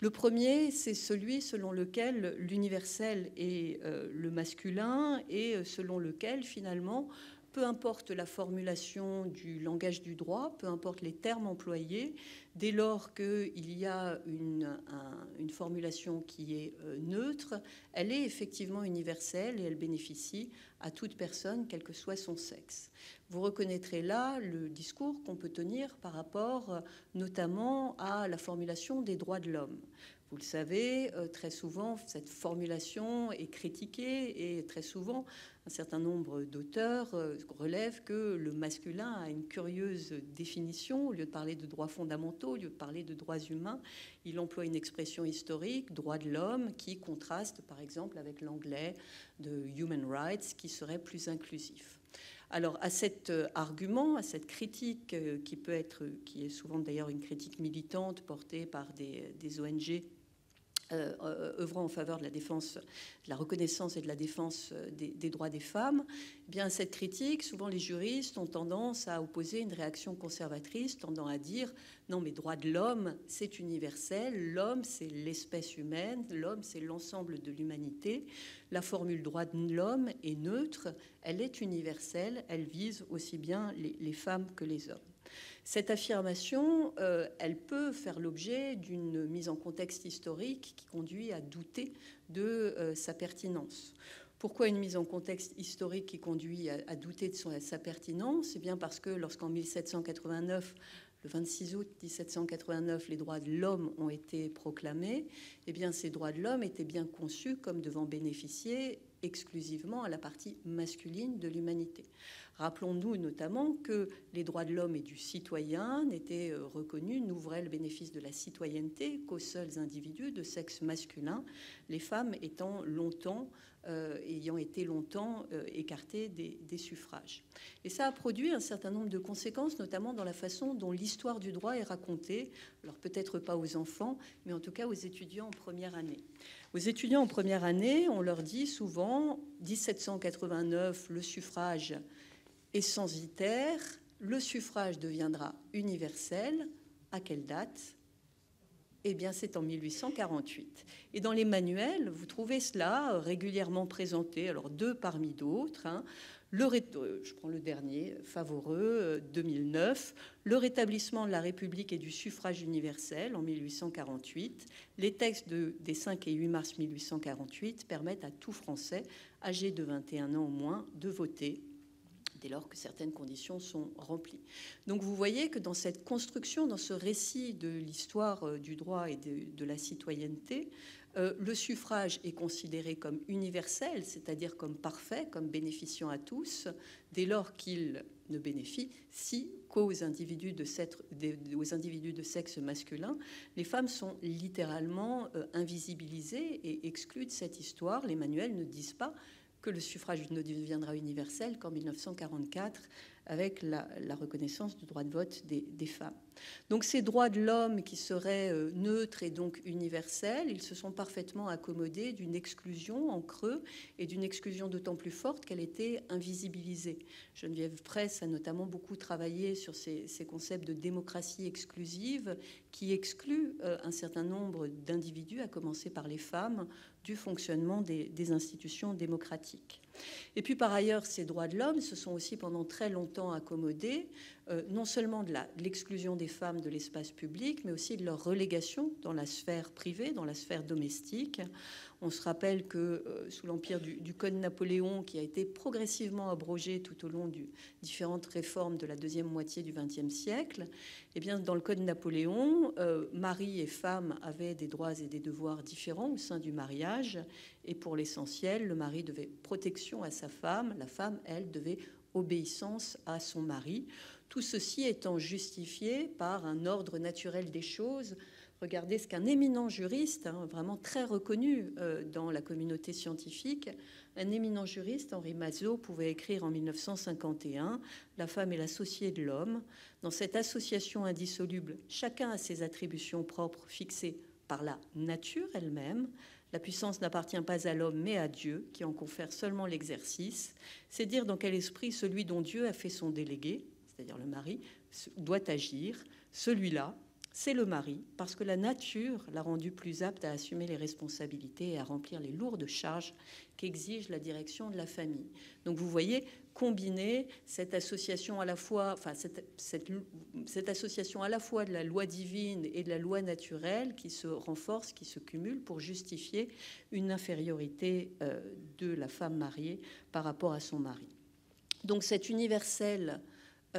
Le premier, c'est celui selon lequel l'universel est euh, le masculin et selon lequel, finalement, peu importe la formulation du langage du droit, peu importe les termes employés, dès lors qu'il y a une, un, une formulation qui est euh, neutre, elle est effectivement universelle et elle bénéficie à toute personne, quel que soit son sexe. Vous reconnaîtrez là le discours qu'on peut tenir par rapport notamment à la formulation des droits de l'homme. Vous le savez, très souvent, cette formulation est critiquée et très souvent, un certain nombre d'auteurs relèvent que le masculin a une curieuse définition. Au lieu de parler de droits fondamentaux, au lieu de parler de droits humains, il emploie une expression historique, droit de l'homme, qui contraste par exemple avec l'anglais de human rights qui serait plus inclusif. Alors, à cet argument, à cette critique qui peut être, qui est souvent d'ailleurs une critique militante portée par des, des O N G euh, œuvrant en faveur de la défense, de la reconnaissance et de la défense des, des droits des femmes, eh bien, à cette critique, souvent les juristes ont tendance à opposer une réaction conservatrice tendant à dire non, mais droit de l'homme, c'est universel, l'homme, c'est l'espèce humaine, l'homme, c'est l'ensemble de l'humanité. La formule droit de l'homme est neutre, elle est universelle, elle vise aussi bien les, les femmes que les hommes. Cette affirmation, euh, elle peut faire l'objet d'une mise en contexte historique qui conduit à douter de euh, sa pertinence. Pourquoi une mise en contexte historique qui conduit à, à douter de son, à sa pertinence? Eh bien parce que lorsqu'en mille sept cent quatre-vingt-neuf, le vingt-six août mille sept cent quatre-vingt-neuf, les droits de l'homme ont été proclamés, eh bien ces droits de l'homme étaient bien conçus comme devant bénéficier exclusivement à la partie masculine de l'humanité. Rappelons-nous notamment que les droits de l'homme et du citoyen n'étaient reconnus, n'ouvraient le bénéfice de la citoyenneté qu'aux seuls individus de sexe masculin, les femmes étant longtemps, euh, ayant été longtemps euh, écartées des, des suffrages. Et ça a produit un certain nombre de conséquences, notamment dans la façon dont l'histoire du droit est racontée, alors peut-être pas aux enfants, mais en tout cas aux étudiants en première année. Aux étudiants en première année, on leur dit souvent, mille sept cent quatre-vingt-neuf, le suffrage est censitaire, le suffrage deviendra universel. À quelle date? Eh bien, c'est en mille huit cent quarante-huit. Et dans les manuels, vous trouvez cela régulièrement présenté, alors deux parmi d'autres, hein. Le ré... Je prends le dernier, Favoreux, deux mille neuf, le rétablissement de la République et du suffrage universel en mille huit cent quarante-huit. Les textes de, des cinq et huit mars mille huit cent quarante-huit permettent à tout Français âgé de vingt et un ans au moins de voter, dès lors que certaines conditions sont remplies. Donc vous voyez que dans cette construction, dans ce récit de l'histoire du droit et de, de la citoyenneté, euh, le suffrage est considéré comme universel, c'est-à-dire comme parfait, comme bénéficiant à tous, dès lors qu'il ne bénéficie qu'aux individus de sexe, aux individus de sexe masculin. Les femmes sont littéralement euh, invisibilisées et exclues de cette histoire. Les manuels ne disent pas que le suffrage ne deviendra universel qu'en mille neuf cent quarante-quatre, avec la, la reconnaissance du droit de vote des, des femmes. Donc ces droits de l'homme qui seraient neutres et donc universels, ils se sont parfaitement accommodés d'une exclusion en creux et d'une exclusion d'autant plus forte qu'elle était invisibilisée. Geneviève Fraisse a notamment beaucoup travaillé sur ces, ces concepts de démocratie exclusive qui excluent un certain nombre d'individus, à commencer par les femmes, du fonctionnement des, des institutions démocratiques. Et puis par ailleurs, ces droits de l'homme se sont aussi pendant très longtemps accommodés, euh, non seulement de l'exclusion des femmes de l'espace public, mais aussi de leur relégation dans la sphère privée, dans la sphère domestique. On se rappelle que euh, sous l'empire du, du Code Napoléon, qui a été progressivement abrogé tout au long des différentes réformes de la deuxième moitié du vingtième siècle, eh bien, dans le Code Napoléon, euh, mari et femme avaient des droits et des devoirs différents au sein du mariage, et pour l'essentiel, le mari devait protection à sa femme, la femme, elle, devait obéissance à son mari, tout ceci étant justifié par un ordre naturel des choses Regardez ce qu'un éminent juriste, hein, vraiment très reconnu euh, dans la communauté scientifique, un éminent juriste, Henri Mazaud, pouvait écrire en mille neuf cent cinquante et un « La femme est l'associée de l'homme ». Dans cette association indissoluble, chacun a ses attributions propres fixées par la nature elle-même. La puissance n'appartient pas à l'homme, mais à Dieu, qui en confère seulement l'exercice. C'est dire dans quel esprit celui dont Dieu a fait son délégué, c'est-à-dire le mari, doit agir. Celui-là, c'est le mari, parce que la nature l'a rendu plus apte à assumer les responsabilités et à remplir les lourdes charges qu'exige la direction de la famille. Donc vous voyez, combiner cette association à la fois, enfin cette, cette, cette association à la fois de la loi divine et de la loi naturelle qui se renforce, qui se cumule pour justifier une infériorité euh, de la femme mariée par rapport à son mari. Donc cet universel,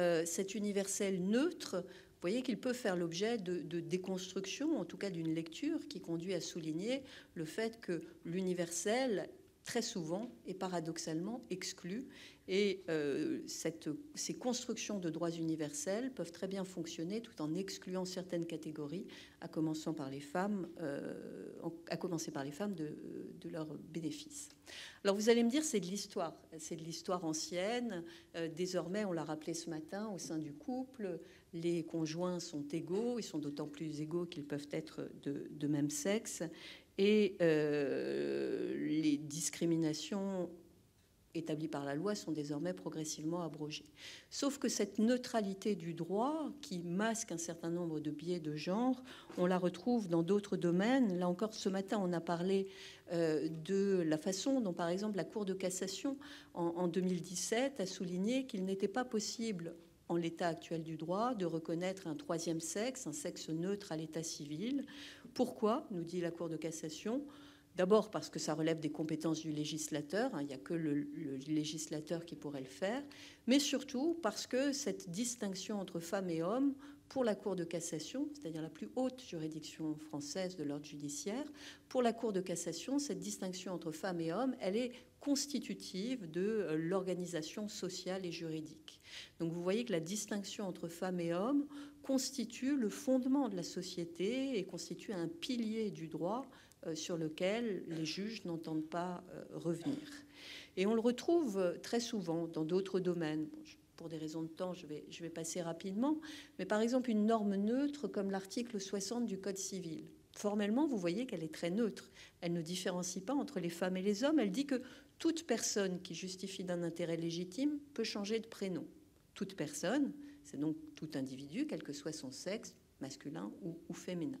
euh, cet universel neutre, vous voyez qu'il peut faire l'objet de, de déconstruction, en tout cas d'une lecture qui conduit à souligner le fait que l'universel, très souvent, est paradoxalement exclu. Et euh, cette, ces constructions de droits universels peuvent très bien fonctionner tout en excluant certaines catégories, à commencer par les femmes, euh, à commencer par les femmes de, de leurs bénéfices. Alors vous allez me dire, c'est de l'histoire. C'est de l'histoire ancienne. Euh, désormais, on l'a rappelé ce matin, au sein du couple, les conjoints sont égaux, ils sont d'autant plus égaux qu'ils peuvent être de, de même sexe. Et euh, les discriminations établies par la loi sont désormais progressivement abrogées. Sauf que cette neutralité du droit, qui masque un certain nombre de biais de genre, on la retrouve dans d'autres domaines. Là encore, ce matin, on a parlé euh, de la façon dont, par exemple, la Cour de cassation, en, en deux mille dix-sept, a souligné qu'il n'était pas possible, en l'état actuel du droit, de reconnaître un troisième sexe, un sexe neutre à l'état civil. Pourquoi, nous dit la Cour de cassation? D'abord parce que ça relève des compétences du législateur, hein, il n'y a que le, le législateur qui pourrait le faire, mais surtout parce que cette distinction entre femmes et hommes, pour la Cour de cassation, c'est-à-dire la plus haute juridiction française de l'ordre judiciaire, pour la Cour de cassation, cette distinction entre femmes et hommes, elle est constitutive de l'organisation sociale et juridique. Donc vous voyez que la distinction entre femmes et hommes constitue le fondement de la société et constitue un pilier du droit sur lequel les juges n'entendent pas revenir. Et on le retrouve très souvent dans d'autres domaines. Bon, je Pour des raisons de temps, je vais, je vais passer rapidement. Mais par exemple, une norme neutre comme l'article soixante du Code civil. Formellement, vous voyez qu'elle est très neutre. Elle ne différencie pas entre les femmes et les hommes. Elle dit que toute personne qui justifie d'un intérêt légitime peut changer de prénom. Toute personne, c'est donc tout individu, quel que soit son sexe, masculin ou, ou féminin.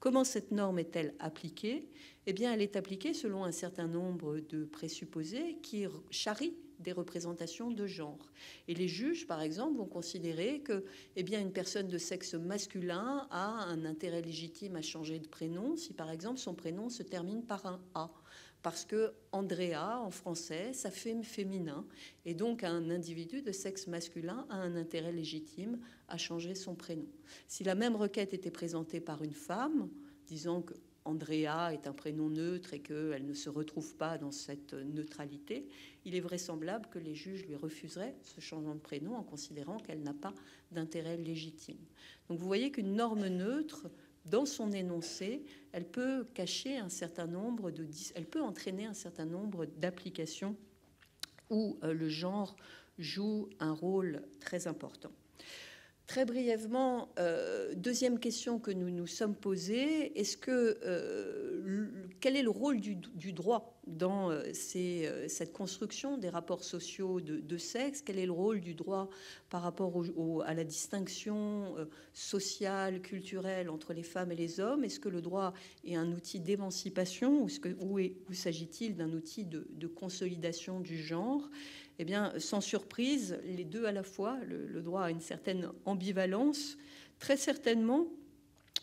Comment cette norme est-elle appliquée? Eh bien, elle est appliquée selon un certain nombre de présupposés qui charrient des représentations de genre. Et les juges, par exemple, vont considérer que, eh bien, une personne de sexe masculin a un intérêt légitime à changer de prénom si, par exemple, son prénom se termine par un « a ». Parce que Andrea, en français, ça fait féminin. Et donc, un individu de sexe masculin a un intérêt légitime à changer son prénom. Si la même requête était présentée par une femme, disant que Andrea est un prénom neutre et qu'elle ne se retrouve pas dans cette neutralité, il est vraisemblable que les juges lui refuseraient ce changement de prénom en considérant qu'elle n'a pas d'intérêt légitime. Donc vous voyez qu'une norme neutre, dans son énoncé, elle peut cacher un certain nombre de, elle peut entraîner un certain nombre d'applications où le genre joue un rôle très important. Très brièvement, euh, deuxième question que nous nous sommes posée, est-ce que, euh, le, quel est le rôle du, du droit dans euh, ces, euh, cette construction des rapports sociaux de, de sexe? Quel est le rôle du droit par rapport au, au, à la distinction euh, sociale, culturelle entre les femmes et les hommes? Est-ce que le droit est un outil d'émancipation ou, ou, ou s'agit-il d'un outil de, de consolidation du genre? Eh bien, sans surprise, les deux à la fois. Le, le droit a une certaine ambivalence. Très certainement,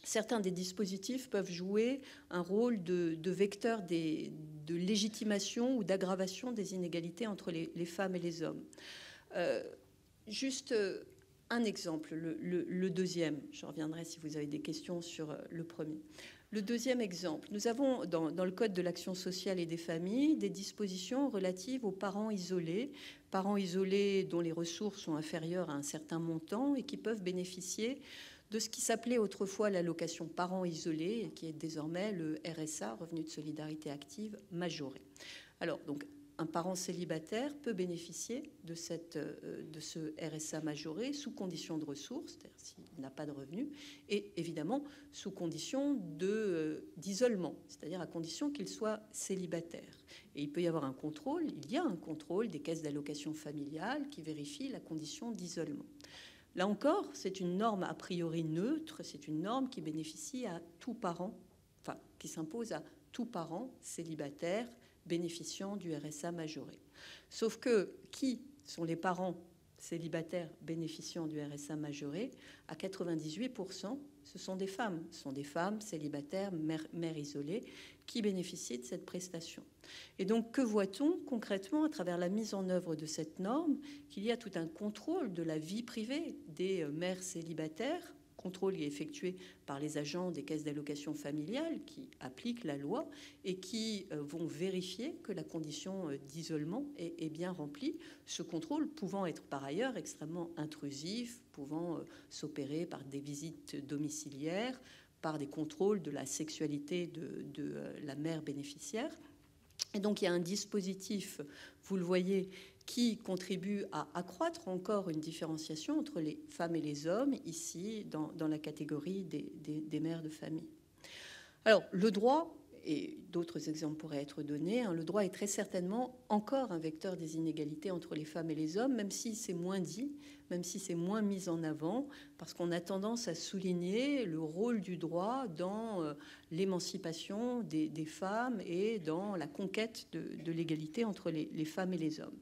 certains des dispositifs peuvent jouer un rôle de, de vecteur des, de légitimation ou d'aggravation des inégalités entre les, les femmes et les hommes. Euh, juste un exemple, le, le, le deuxième. Je reviendrai si vous avez des questions sur le premier. Le deuxième exemple, nous avons dans, dans le Code de l'action sociale et des familles des dispositions relatives aux parents isolés, parents isolés dont les ressources sont inférieures à un certain montant et qui peuvent bénéficier de ce qui s'appelait autrefois l'allocation parents isolés, qui est désormais le R S A, revenu de solidarité active majoré. Alors, donc, un parent célibataire peut bénéficier de, cette, de ce R S A majoré sous condition de ressources, c'est-à-dire s'il n'a pas de revenus, et évidemment sous condition d'isolement, c'est-à-dire à condition qu'il soit célibataire. Et il peut y avoir un contrôle, il y a un contrôle des caisses d'allocation familiale qui vérifient la condition d'isolement. Là encore, c'est une norme a priori neutre, c'est une norme qui bénéficie à tout parent, enfin qui s'impose à tout parent célibataire bénéficiant du R S A majoré. Sauf que qui sont les parents célibataires bénéficiant du R S A majoré? À quatre-vingt-dix-huit pour cent, ce sont des femmes. Ce sont des femmes célibataires, mères, mères isolées, qui bénéficient de cette prestation. Et donc, que voit-on concrètement à travers la mise en œuvre de cette norme? Qu'il y a tout un contrôle de la vie privée des mères célibataires, contrôle qui est effectué par les agents des caisses d'allocation familiale qui appliquent la loi et qui vont vérifier que la condition d'isolement est, est bien remplie, ce contrôle pouvant être par ailleurs extrêmement intrusif, pouvant s'opérer par des visites domiciliaires, par des contrôles de la sexualité de, de la mère bénéficiaire. Et donc il y a un dispositif, vous le voyez, qui contribue à accroître encore une différenciation entre les femmes et les hommes, ici, dans, dans la catégorie des, des, des mères de famille. Alors, le droit, et d'autres exemples pourraient être donnés, hein, le droit est très certainement encore un vecteur des inégalités entre les femmes et les hommes, même si c'est moins dit, même si c'est moins mis en avant, parce qu'on a tendance à souligner le rôle du droit dans euh, l'émancipation des, des femmes et dans la conquête de, de l'égalité entre les, les femmes et les hommes.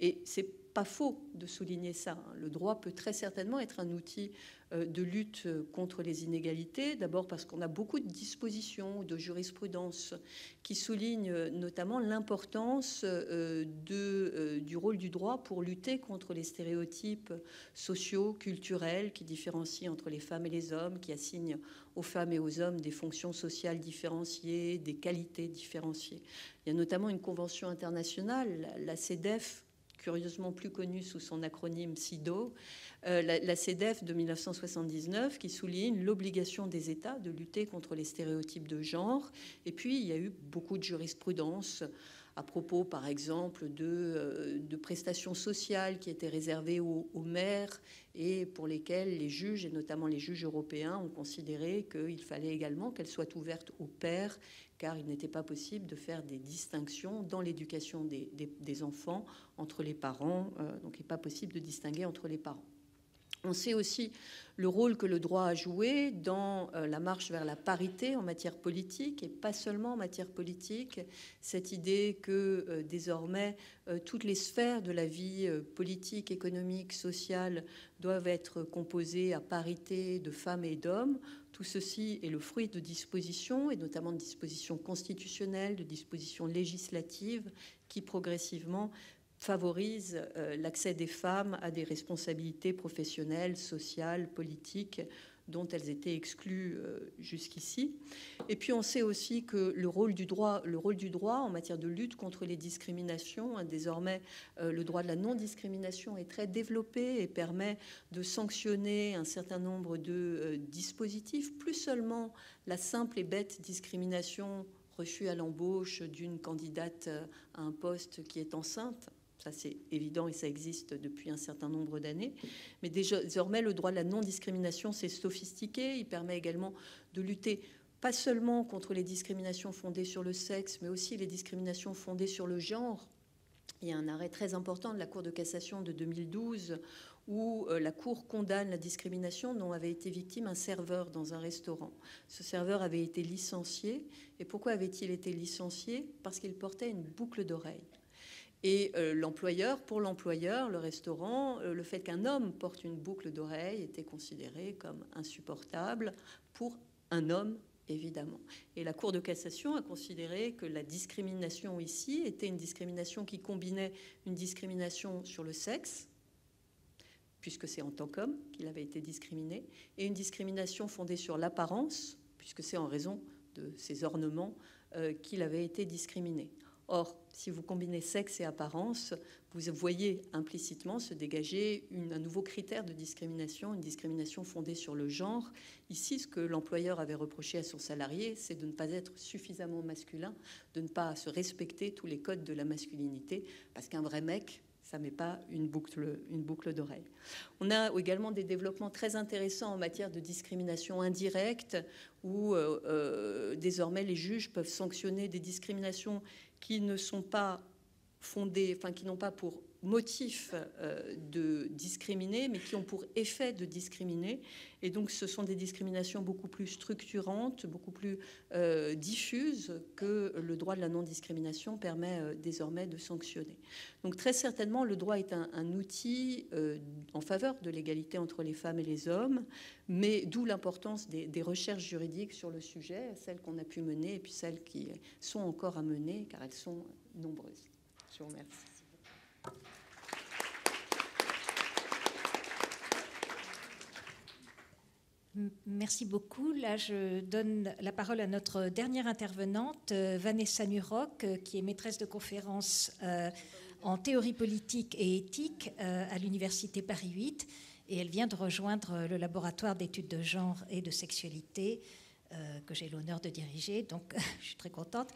Et c'est pas faux de souligner ça. Le droit peut très certainement être un outil de lutte contre les inégalités, d'abord parce qu'on a beaucoup de dispositions, de jurisprudence qui soulignent notamment l'importance du rôle du droit pour lutter contre les stéréotypes sociaux, culturels, qui différencient entre les femmes et les hommes, qui assignent aux femmes et aux hommes des fonctions sociales différenciées, des qualités différenciées. Il y a notamment une convention internationale, la C E D E F, curieusement plus connue sous son acronyme SIDO, euh, la, la C E D E F de mille neuf cent soixante-dix-neuf, qui souligne l'obligation des États de lutter contre les stéréotypes de genre. Et puis, il y a eu beaucoup de jurisprudence à propos, par exemple, de, euh, de prestations sociales qui étaient réservées aux, aux maires et pour lesquelles les juges, et notamment les juges européens, ont considéré qu'il fallait également qu'elles soient ouvertes aux pères, car il n'était pas possible de faire des distinctions dans l'éducation des, des, des enfants entre les parents, euh, donc il n'est pas possible de distinguer entre les parents. On sait aussi le rôle que le droit a joué dans la marche vers la parité en matière politique, et pas seulement en matière politique. Cette idée que euh, désormais euh, toutes les sphères de la vie euh, politique, économique, sociale doivent être composées à parité de femmes et d'hommes. Tout ceci est le fruit de dispositions, et notamment de dispositions constitutionnelles, de dispositions législatives qui progressivement favorise euh, l'accès des femmes à des responsabilités professionnelles, sociales, politiques, dont elles étaient exclues euh, jusqu'ici. Et puis on sait aussi que le rôle du droit, le rôle du droit en matière de lutte contre les discriminations, hein, désormais euh, le droit de la non-discrimination est très développé et permet de sanctionner un certain nombre de euh, dispositifs, plus seulement la simple et bête discrimination refus à l'embauche d'une candidate à un poste qui est enceinte. Ça, c'est évident et ça existe depuis un certain nombre d'années. Mais déjà, désormais, le droit de la non-discrimination, c'est sophistiqué. Il permet également de lutter pas seulement contre les discriminations fondées sur le sexe, mais aussi les discriminations fondées sur le genre. Il y a un arrêt très important de la Cour de cassation de deux mille douze où la Cour condamne la discrimination dont avait été victime un serveur dans un restaurant. Ce serveur avait été licencié. Et pourquoi avait-il été licencié? Parce qu'il portait une boucle d'oreille. Et euh, l'employeur, pour l'employeur, le restaurant, euh, le fait qu'un homme porte une boucle d'oreille était considéré comme insupportable pour un homme, évidemment. Et la Cour de cassation a considéré que la discrimination ici était une discrimination qui combinait une discrimination sur le sexe, puisque c'est en tant qu'homme qu'il avait été discriminé, et une discrimination fondée sur l'apparence, puisque c'est en raison de ses ornements euh, qu'il avait été discriminé. Or, si vous combinez sexe et apparence, vous voyez implicitement se dégager une, un nouveau critère de discrimination, une discrimination fondée sur le genre. Ici, ce que l'employeur avait reproché à son salarié, c'est de ne pas être suffisamment masculin, de ne pas se respecter tous les codes de la masculinité, parce qu'un vrai mec, ça ne met pas une boucle, une boucle d'oreille. On a également des développements très intéressants en matière de discrimination indirecte, où euh, désormais les juges peuvent sanctionner des discriminations qui ne sont pas fondées, enfin qui n'ont pas pour motif euh, de discriminer, mais qui ont pour effet de discriminer. Et donc ce sont des discriminations beaucoup plus structurantes, beaucoup plus euh, diffuses que le droit de la non-discrimination permet euh, désormais de sanctionner. Donc très certainement, le droit est un, un outil euh, en faveur de l'égalité entre les femmes et les hommes, mais d'où l'importance des, des recherches juridiques sur le sujet, celles qu'on a pu mener et puis celles qui sont encore à mener, car elles sont nombreuses. Je vous remercie. Merci beaucoup. Là, je donne la parole à notre dernière intervenante, Vanessa Nurock, qui est maîtresse de conférences en théorie politique et éthique à l'Université Paris huit. Et elle vient de rejoindre le laboratoire d'études de genre et de sexualité que j'ai l'honneur de diriger, donc je suis très contente.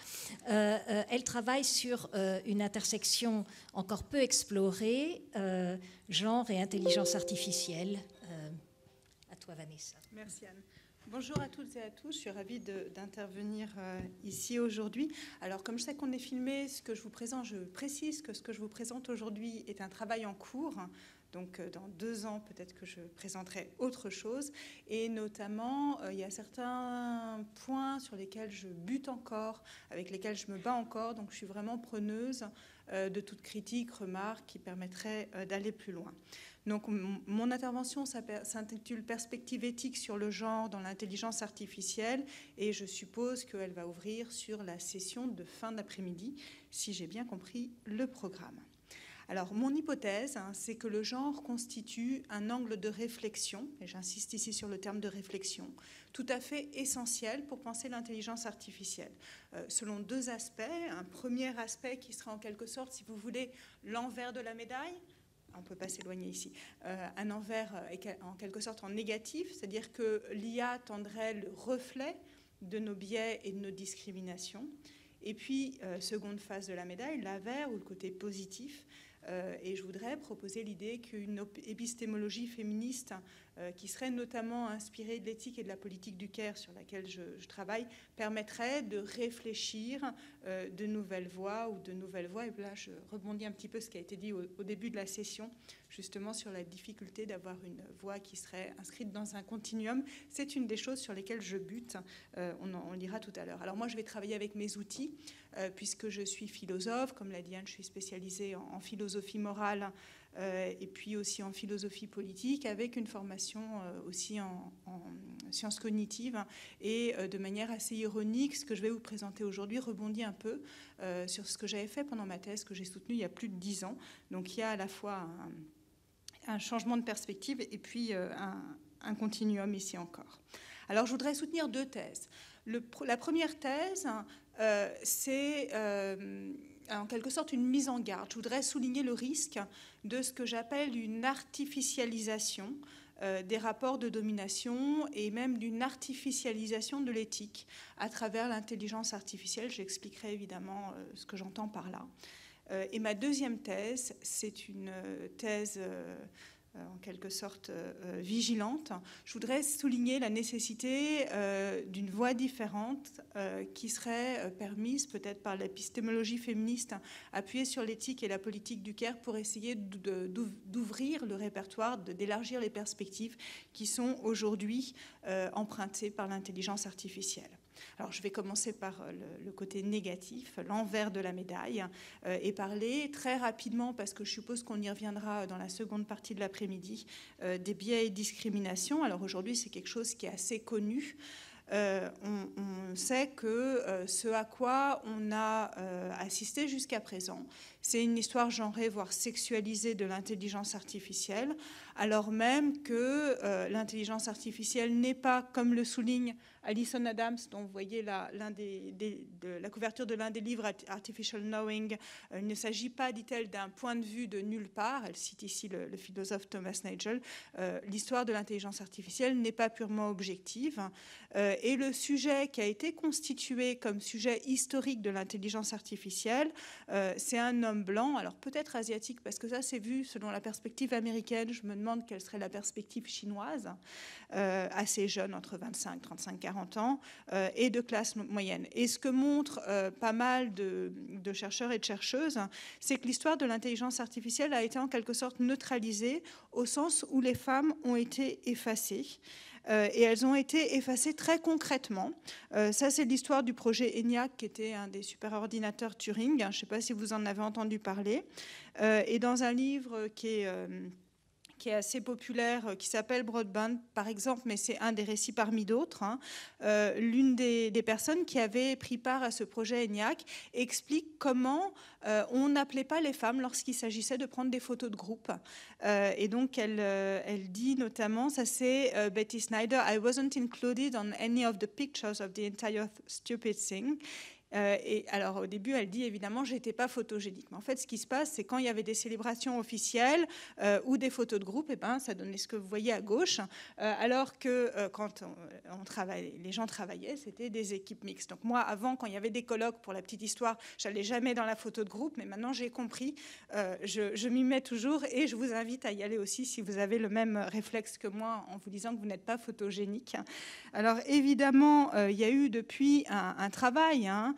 Euh, euh, elle travaille sur euh, une intersection encore peu explorée, euh, genre et intelligence artificielle. Euh, à toi, Vanessa. Merci, Anne. Bonjour à toutes et à tous, je suis ravie d'intervenir euh, ici aujourd'hui. Alors, comme je sais qu'on est filmé, ce que je vous présente, je précise que ce que je vous présente aujourd'hui est un travail en cours. Donc, dans deux ans, peut-être que je présenterai autre chose. Et notamment, euh, il y a certains points sur lesquels je bute encore, avec lesquels je me bats encore. Donc, je suis vraiment preneuse euh, de toute critique, remarque qui permettrait euh, d'aller plus loin. Donc, mon intervention s'intitule « Perspective éthique sur le genre dans l'intelligence artificielle » et je suppose qu'elle va ouvrir sur la session de fin d'après-midi, si j'ai bien compris le programme. Alors, mon hypothèse, hein, c'est que le genre constitue un angle de réflexion, et j'insiste ici sur le terme de réflexion, tout à fait essentiel pour penser l'intelligence artificielle, euh, selon deux aspects. Un premier aspect qui sera en quelque sorte, si vous voulez, l'envers de la médaille. On ne peut pas s'éloigner ici, euh, un envers en quelque sorte en négatif, c'est-à-dire que l'I A tendrait le reflet de nos biais et de nos discriminations. Et puis, euh, seconde phase de la médaille, l'avers ou le côté positif. Euh, et je voudrais proposer l'idée qu'une épistémologie féministe euh, qui serait notamment inspirée de l'éthique et de la politique du care sur laquelle je, je travaille permettrait de réfléchir euh, de nouvelles voies ou de nouvelles voies. Et là, je rebondis un petit peu ce qui a été dit au, au début de la session, justement sur la difficulté d'avoir une voie qui serait inscrite dans un continuum. C'est une des choses sur lesquelles je bute. Euh, on, en, on lira tout à l'heure. Alors moi, je vais travailler avec mes outils euh, puisque je suis philosophe. Comme l'a dit Anne, je suis spécialisée en, en philosophie. philosophie morale euh, et puis aussi en philosophie politique, avec une formation euh, aussi en, en sciences cognitives. Et euh, de manière assez ironique, ce que je vais vous présenter aujourd'hui rebondit un peu euh, sur ce que j'avais fait pendant ma thèse que j'ai soutenue il y a plus de dix ans. Donc il y a à la fois un, un changement de perspective et puis euh, un, un continuum ici encore. Alors je voudrais soutenir deux thèses. Le, la première thèse, euh, c'est... Euh, en quelque sorte une mise en garde. Je voudrais souligner le risque de ce que j'appelle une artificialisation euh, des rapports de domination et même d'une artificialisation de l'éthique à travers l'intelligence artificielle. J'expliquerai évidemment euh, ce que j'entends par là. Euh, et ma deuxième thèse, c'est une thèse euh, en quelque sorte euh, vigilante. Je voudrais souligner la nécessité euh, d'une voie différente euh, qui serait permise peut-être par l'épistémologie féministe, appuyée sur l'éthique et la politique du care pour essayer d'ouvrir le répertoire, d'élargir les perspectives qui sont aujourd'hui euh, empruntées par l'intelligence artificielle. Alors je vais commencer par le, le côté négatif, l'envers de la médaille, euh, et parler très rapidement, parce que je suppose qu'on y reviendra dans la seconde partie de l'après-midi, euh, des biais et discriminations. Alors aujourd'hui, c'est quelque chose qui est assez connu. euh, on, on sait que euh, ce à quoi on a euh, assisté jusqu'à présent, c'est une histoire genrée, voire sexualisée de l'intelligence artificielle, alors même que euh, l'intelligence artificielle n'est pas, comme le souligne Alison Adams, dont vous voyez la, l'un des, des, de, la couverture de l'un des livres, Artificial Knowing, euh, il ne s'agit pas, dit-elle, d'un point de vue de nulle part, elle cite ici le, le philosophe Thomas Nagel, euh, l'histoire de l'intelligence artificielle n'est pas purement objective, euh, et le sujet qui a été constitué comme sujet historique de l'intelligence artificielle, euh, c'est un homme blanc, alors peut-être asiatique, parce que ça c'est vu selon la perspective américaine, je me demande quelle serait la perspective chinoise, euh, assez jeune, entre vingt-cinq, trente-cinq, quarante ans, euh, et de classe moyenne. Et ce que montrent euh, pas mal de, de chercheurs et de chercheuses, c'est que l'histoire de l'intelligence artificielle a été en quelque sorte neutralisée, au sens où les femmes ont été effacées. Euh, et elles ont été effacées très concrètement. Euh, ça, c'est l'histoire du projet ENIAC, qui était un des superordinateurs Turing. Je ne sais pas si vous en avez entendu parler. Euh, et dans un livre qui est... Euh, qui est assez populaire, qui s'appelle Broadband, par exemple, mais c'est un des récits parmi d'autres. Hein. Euh, l'une des, des personnes qui avait pris part à ce projet ENIAC explique comment euh, on n'appelait pas les femmes lorsqu'il s'agissait de prendre des photos de groupe. Euh, et donc, elle, euh, elle dit notamment, ça c'est euh, Betty Snyder, « I wasn't included on any of the pictures of the entire stupid thing ». Euh, et alors au début elle dit évidemment j'étais pas photogénique, mais en fait ce qui se passe c'est quand il y avait des célébrations officielles euh, ou des photos de groupe, et eh ben ça donnait ce que vous voyez à gauche, euh, alors que euh, quand on, on travaillait, les gens travaillaient, c'était des équipes mixtes. Donc moi avant, quand il y avait des colloques, pour la petite histoire, j'allais jamais dans la photo de groupe, mais maintenant j'ai compris, euh, je, je m'y mets toujours, et je vous invite à y aller aussi si vous avez le même réflexe que moi en vous disant que vous n'êtes pas photogénique. Alors évidemment euh, il y a eu depuis un, un travail hein,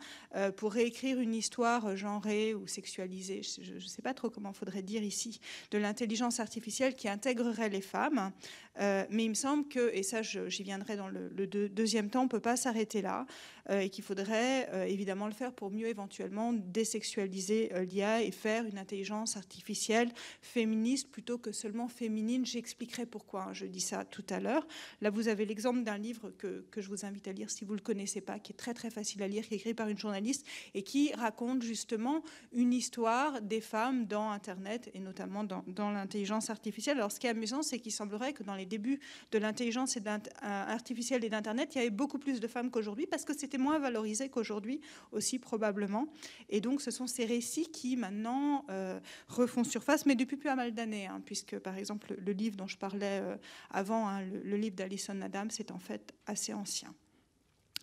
pour réécrire une histoire genrée ou sexualisée, je ne sais pas trop comment il faudrait dire ici, de l'intelligence artificielle qui intégrerait les femmes. Euh, mais il me semble que, et ça j'y viendrai dans le, le deux, deuxième temps, on ne peut pas s'arrêter là, euh, et qu'il faudrait euh, évidemment le faire pour mieux éventuellement désexualiser euh, l'I A et faire une intelligence artificielle féministe plutôt que seulement féminine. J'expliquerai pourquoi, hein, je dis ça tout à l'heure. Là vous avez l'exemple d'un livre que, que je vous invite à lire si vous ne le connaissez pas, qui est très très facile à lire, qui est écrit par une journaliste et qui raconte justement une histoire des femmes dans Internet et notamment dans, dans l'intelligence artificielle. Alors ce qui est amusant, c'est qu'il semblerait que dans les débuts de l'intelligence artificielle et d'Internet, il y avait beaucoup plus de femmes qu'aujourd'hui parce que c'était moins valorisé qu'aujourd'hui aussi probablement. Et donc ce sont ces récits qui maintenant euh, refont surface, mais depuis pas mal d'années, hein, puisque par exemple le livre dont je parlais euh, avant, hein, le, le livre d'Alison Adams, est en fait assez ancien.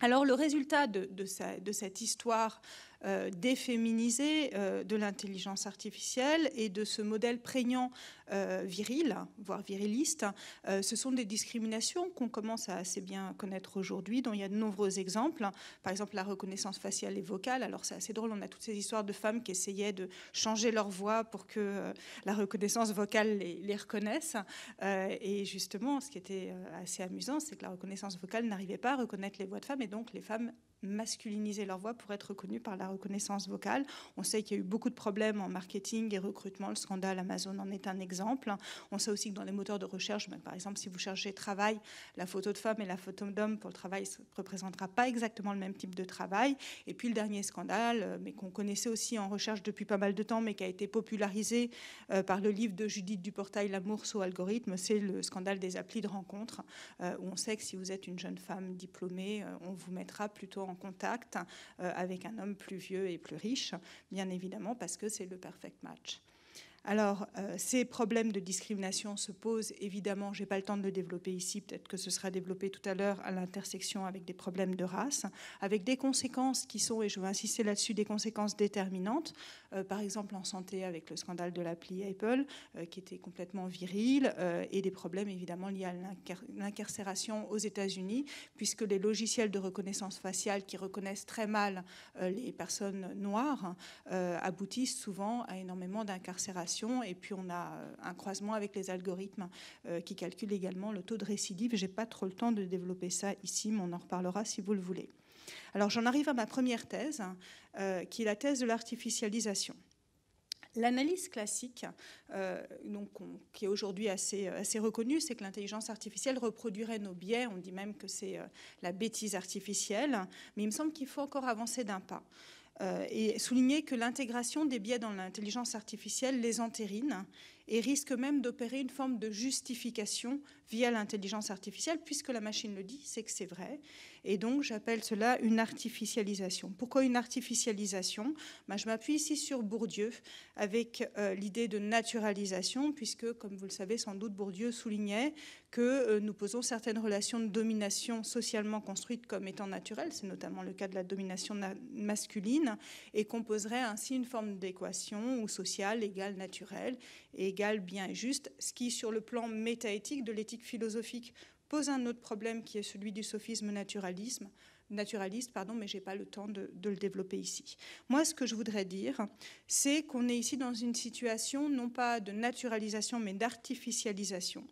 Alors le résultat de, de, sa, de cette histoire euh, déféminisée euh, de l'intelligence artificielle et de ce modèle prégnant euh, viril, voire viriliste, euh, ce sont des discriminations qu'on commence à assez bien connaître aujourd'hui, dont il y a de nombreux exemples. Par exemple la reconnaissance faciale et vocale. Alors c'est assez drôle, on a toutes ces histoires de femmes qui essayaient de changer leur voix pour que euh, la reconnaissance vocale les, les reconnaisse. Euh, et justement, ce qui était assez amusant, c'est que la reconnaissance vocale n'arrivait pas à reconnaître les voix de femmes, et donc les femmes masculiniser leur voix pour être reconnues par la reconnaissance vocale. On sait qu'il y a eu beaucoup de problèmes en marketing et recrutement. Le scandale Amazon en est un exemple. On sait aussi que dans les moteurs de recherche, ben, par exemple, si vous cherchez travail, la photo de femme et la photo d'homme pour le travail ne représentera pas exactement le même type de travail. Et puis le dernier scandale, mais qu'on connaissait aussi en recherche depuis pas mal de temps, mais qui a été popularisé euh, par le livre de Judith Duportail, L'amour sous algorithme, c'est le scandale des applis de rencontre, euh, où on sait que si vous êtes une jeune femme diplômée, euh, on vous mettra plutôt en contact euh, avec un homme plus vieux et plus riche, bien évidemment, parce que c'est le perfect match. Alors, euh, ces problèmes de discrimination se posent, évidemment, je n'ai pas le temps de le développer ici, peut-être que ce sera développé tout à l'heure à l'intersection avec des problèmes de race, avec des conséquences qui sont, et je veux insister là-dessus, des conséquences déterminantes, euh, par exemple en santé avec le scandale de l'appli Apple, euh, qui était complètement viril, euh, et des problèmes évidemment liés à l'incarcération aux États-Unis, puisque les logiciels de reconnaissance faciale qui reconnaissent très mal euh, les personnes noires euh, aboutissent souvent à énormément d'incarcération. Et puis on a un croisement avec les algorithmes euh, qui calculent également le taux de récidive. Je n'ai pas trop le temps de développer ça ici, mais on en reparlera si vous le voulez. Alors j'en arrive à ma première thèse, euh, qui est la thèse de l'artificialisation. L'analyse classique, euh, donc on, qui est aujourd'hui assez, assez reconnue, c'est que l'intelligence artificielle reproduirait nos biais. On dit même que c'est euh, la bêtise artificielle. Mais il me semble qu'il faut encore avancer d'un pas. Euh, et souligner que l'intégration des biais dans l'intelligence artificielle les entérine et risque même d'opérer une forme de justification via l'intelligence artificielle, puisque la machine le dit, c'est que c'est vrai. Et donc, j'appelle cela une artificialisation. Pourquoi une artificialisation? Ben, je m'appuie ici sur Bourdieu, avec euh, l'idée de naturalisation, puisque, comme vous le savez sans doute, Bourdieu soulignait que euh, nous posons certaines relations de domination socialement construites comme étant naturelles, c'est notamment le cas de la domination masculine, et qu'on poserait ainsi une forme d'équation ou sociale égale naturelle, et égale bien et juste, ce qui, sur le plan métaéthique de l'éthique philosophique, pose un autre problème qui est celui du sophisme naturalisme, naturaliste, pardon, mais je n'ai pas le temps de, de le développer ici. Moi, ce que je voudrais dire, c'est qu'on est ici dans une situation non pas de naturalisation, mais d'artificialisation.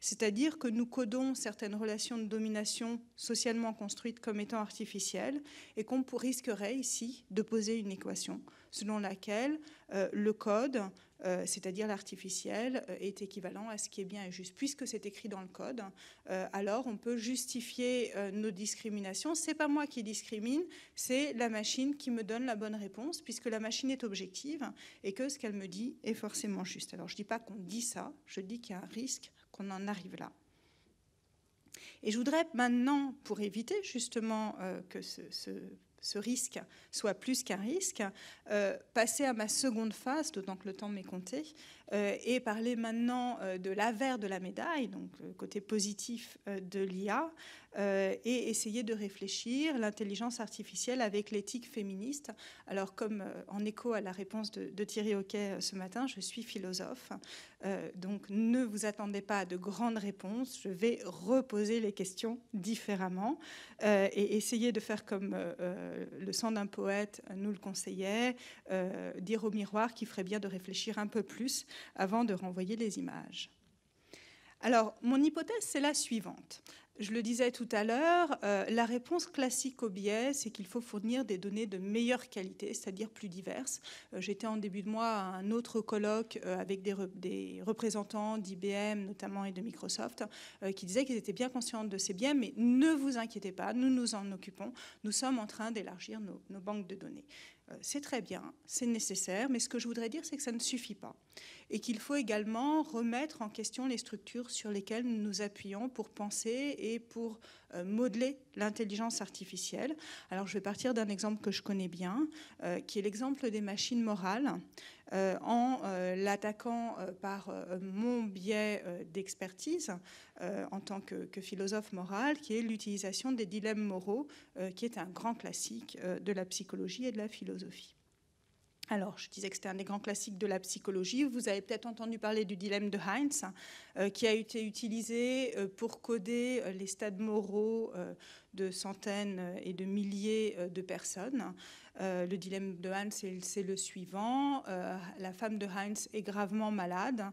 C'est-à-dire que nous codons certaines relations de domination socialement construites comme étant artificielles et qu'on risquerait ici de poser une équation selon laquelle euh, le code, euh, c'est-à-dire l'artificiel, euh, est équivalent à ce qui est bien et juste. Puisque c'est écrit dans le code, euh, alors on peut justifier euh, nos discriminations. Ce n'est pas moi qui discrimine, c'est la machine qui me donne la bonne réponse, puisque la machine est objective et que ce qu'elle me dit est forcément juste. Alors je ne dis pas qu'on dit ça, je dis qu'il y a un risque qu'on en arrive là. Et je voudrais maintenant, pour éviter justement euh, que ce, ce, ce risque soit plus qu'un risque, euh, passer à ma seconde phase, d'autant que le temps m'est compté, euh, et parler maintenant euh, de l'avers de la médaille, donc le côté positif euh, de l'I A, euh, et essayer de réfléchir l'intelligence artificielle avec l'éthique féministe. Alors comme euh, en écho à la réponse de, de Thierry Hoquet euh, ce matin, je suis philosophe, euh, donc ne vous attendez pas à de grandes réponses, je vais reposer les questions différemment euh, et essayer de faire comme euh, le sang d'un poète nous le conseillait, euh, dire au miroir qu'il ferait bien de réfléchir un peu plus avant de renvoyer les images. Alors, mon hypothèse, c'est la suivante. Je le disais tout à l'heure, euh, la réponse classique au biais, c'est qu'il faut fournir des données de meilleure qualité, c'est-à-dire plus diverses. Euh, J'étais en début de mois à un autre colloque euh, avec des, re des représentants d'I B M notamment et de Microsoft euh, qui disaient qu'ils étaient bien conscients de ces biais, mais ne vous inquiétez pas, nous nous en occupons. Nous sommes en train d'élargir nos, nos banques de données. C'est très bien, c'est nécessaire, mais ce que je voudrais dire, c'est que ça ne suffit pas et qu'il faut également remettre en question les structures sur lesquelles nous nous appuyons pour penser et pour euh, modeler l'intelligence artificielle. Alors, je vais partir d'un exemple que je connais bien, euh, qui est l'exemple des machines morales. Euh, en euh, l'attaquant euh, par euh, mon biais euh, d'expertise euh, en tant que, que philosophe moral, qui est l'utilisation des dilemmes moraux, euh, qui est un grand classique euh, de la psychologie et de la philosophie. Alors, je disais que c'était un des grands classiques de la psychologie. Vous avez peut-être entendu parler du dilemme de Heinz, euh, qui a été utilisé euh, pour coder euh, les stades moraux euh, de centaines et de milliers euh, de personnes. Euh, le dilemme de Heinz, c'est le suivant. Euh, la femme de Heinz est gravement malade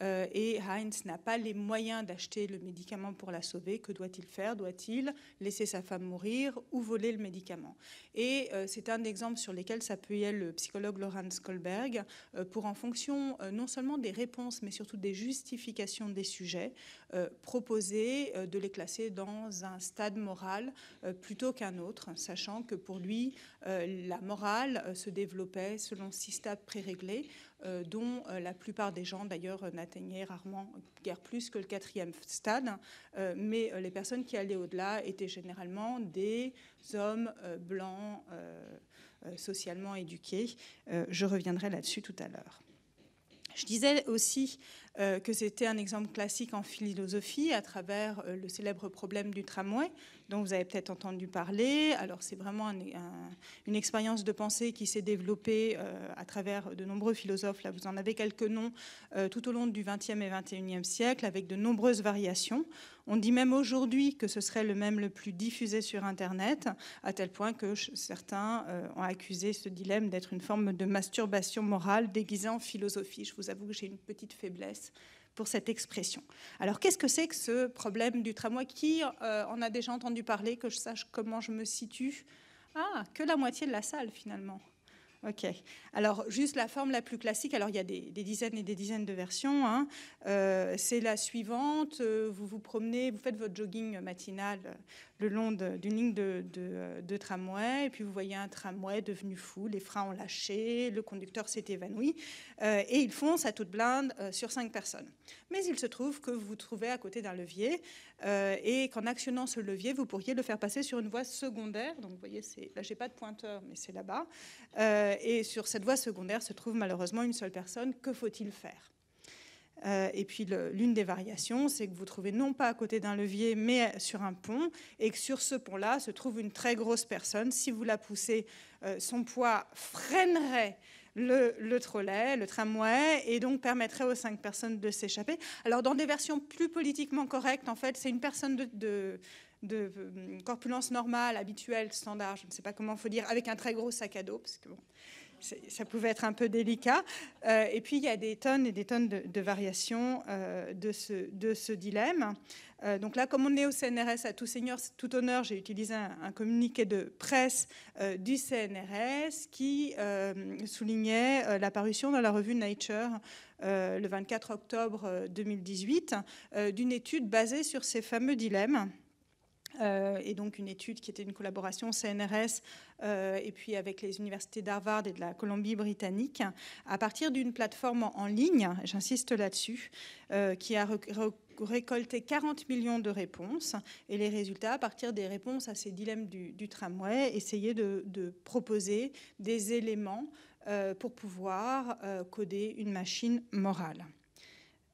euh, et Heinz n'a pas les moyens d'acheter le médicament pour la sauver. Que doit-il faire? Doit-il laisser sa femme mourir ou voler le médicament? Et euh, c'est un exemple sur lequel s'appuyait le psychologue Laurence Kohlberg euh, pour, en fonction euh, non seulement des réponses, mais surtout des justifications des sujets, euh, proposer euh, de les classer dans un stade moral euh, plutôt qu'un autre, sachant que pour lui, euh, la morale euh, se développait selon six stades pré-réglés, euh, dont euh, la plupart des gens, d'ailleurs, euh, n'atteignaient rarement guère plus que le quatrième stade. Euh, mais euh, les personnes qui allaient au-delà étaient généralement des hommes euh, blancs, euh, euh, socialement éduqués. Euh, je reviendrai là-dessus tout à l'heure. Je disais aussi euh, que c'était un exemple classique en philosophie à travers euh, le célèbre problème du tramway, dont vous avez peut-être entendu parler. Alors, c'est vraiment un, un, une expérience de pensée qui s'est développée euh, à travers de nombreux philosophes. Là, vous en avez quelques noms euh, tout au long du vingtième et vingt et unième siècle, avec de nombreuses variations. On dit même aujourd'hui que ce serait le même le plus diffusé sur Internet, à tel point que certains euh, ont accusé ce dilemme d'être une forme de masturbation morale déguisée en philosophie. Je vous avoue que j'ai une petite faiblesse pour cette expression. Alors, qu'est-ce que c'est que ce problème du tramway? Qui euh, en a déjà entendu parler, que je sache comment je me situe? Ah, que la moitié de la salle, finalement. Ok. Alors, juste la forme la plus classique, alors il y a des, des dizaines et des dizaines de versions, hein. Euh, c'est la suivante, vous vous promenez, vous faites votre jogging matinal le long d'une ligne de, de, de tramway, et puis vous voyez un tramway devenu fou, les freins ont lâché, le conducteur s'est évanoui, euh, et il fonce à toute blinde euh, sur cinq personnes. Mais il se trouve que vous vous trouvez à côté d'un levier, euh, et qu'en actionnant ce levier, vous pourriez le faire passer sur une voie secondaire, donc vous voyez, là j'ai pas de pointeur, mais c'est là-bas, euh, et sur cette voie secondaire se trouve malheureusement une seule personne. Que faut-il faire? euh, Et puis l'une des variations, c'est que vous trouvez non pas à côté d'un levier, mais sur un pont, et que sur ce pont-là se trouve une très grosse personne. Si vous la poussez, euh, son poids freinerait le, le trolley, le tramway, et donc permettrait aux cinq personnes de s'échapper. Alors dans des versions plus politiquement correctes, en fait, c'est une personne de... de de corpulence normale, habituelle, standard, je ne sais pas comment il faut dire, avec un très gros sac à dos, parce que bon, ça pouvait être un peu délicat. Euh, et puis, il y a des tonnes et des tonnes de, de variations euh, de, ce, de ce dilemme. Euh, donc là, comme on est au C N R S à tout seigneur, tout honneur, j'ai utilisé un, un communiqué de presse euh, du C N R S qui euh, soulignait euh, la parution dans la revue Nature euh, le vingt-quatre octobre deux mille dix-huit euh, d'une étude basée sur ces fameux dilemmes. Euh, et donc une étude qui était une collaboration C N R S euh, et puis avec les universités d'Harvard et de la Colombie-Britannique à partir d'une plateforme en ligne, j'insiste là-dessus, euh, qui a récolté quarante millions de réponses, et les résultats à partir des réponses à ces dilemmes du, du tramway essayaient de, de proposer des éléments euh, pour pouvoir euh, coder une machine morale.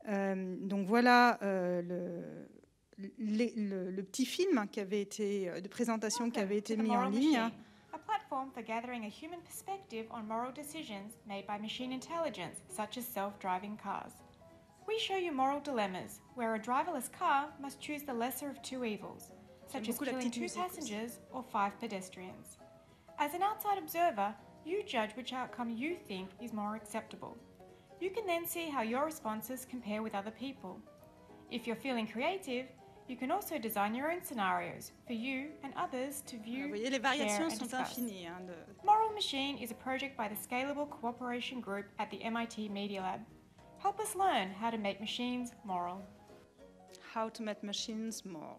Euh, donc voilà euh, le... Le, le, le petit film qui avait été de présentation qui avait été mis en ligne. A platform for gathering a human perspective on moral decisions made by machine intelligence, such as self-driving cars. We show you moral dilemmas where a driverless car must choose the lesser of two evils, such as killing two passengers or five pedestrians. As an outside observer, you judge which outcome you think is more acceptable. You can then see how your responses compare with other people. If you're feeling creative, you can also design your own scenarios for you and others to view. Vous voyez, les variations sont infinies. Hein, de... Moral Machine is a project by the Scalable Cooperation Group at the M I T Media Lab. Help us learn how to make machines moral. How to make machines moral.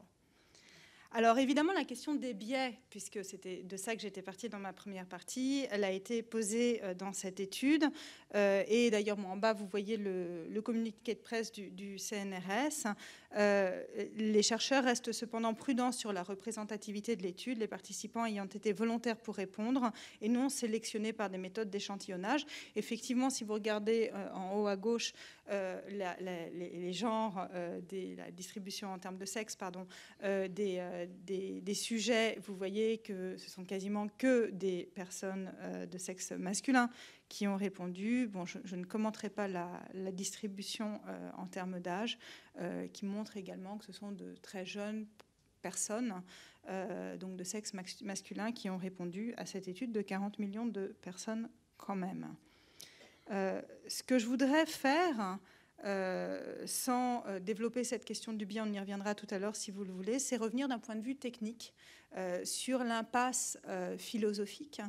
Alors évidemment, la question des biais, puisque c'était de ça que j'étais partie dans ma première partie, elle a été posée dans cette étude. Euh, et d'ailleurs, bon, en bas, vous voyez le, le communiqué de presse du, du C N R S. Euh, les chercheurs restent cependant prudents sur la représentativité de l'étude, les participants ayant été volontaires pour répondre et non sélectionnés par des méthodes d'échantillonnage. Effectivement, si vous regardez euh, en haut à gauche, euh, la, la, les, les genres, euh, des, la distribution en termes de sexe, pardon, euh, des... Euh, Des, des sujets, vous voyez que ce sont quasiment que des personnes euh, de sexe masculin qui ont répondu. Bon, je, je ne commenterai pas la, la distribution euh, en termes d'âge, euh, qui montre également que ce sont de très jeunes personnes, euh, donc de sexe masculin, qui ont répondu à cette étude de quarante millions de personnes quand même. Euh, ce que je voudrais faire... Euh, sans euh, développer cette question du biais, on y reviendra tout à l'heure si vous le voulez, c'est revenir d'un point de vue technique euh, sur l'impasse euh, philosophique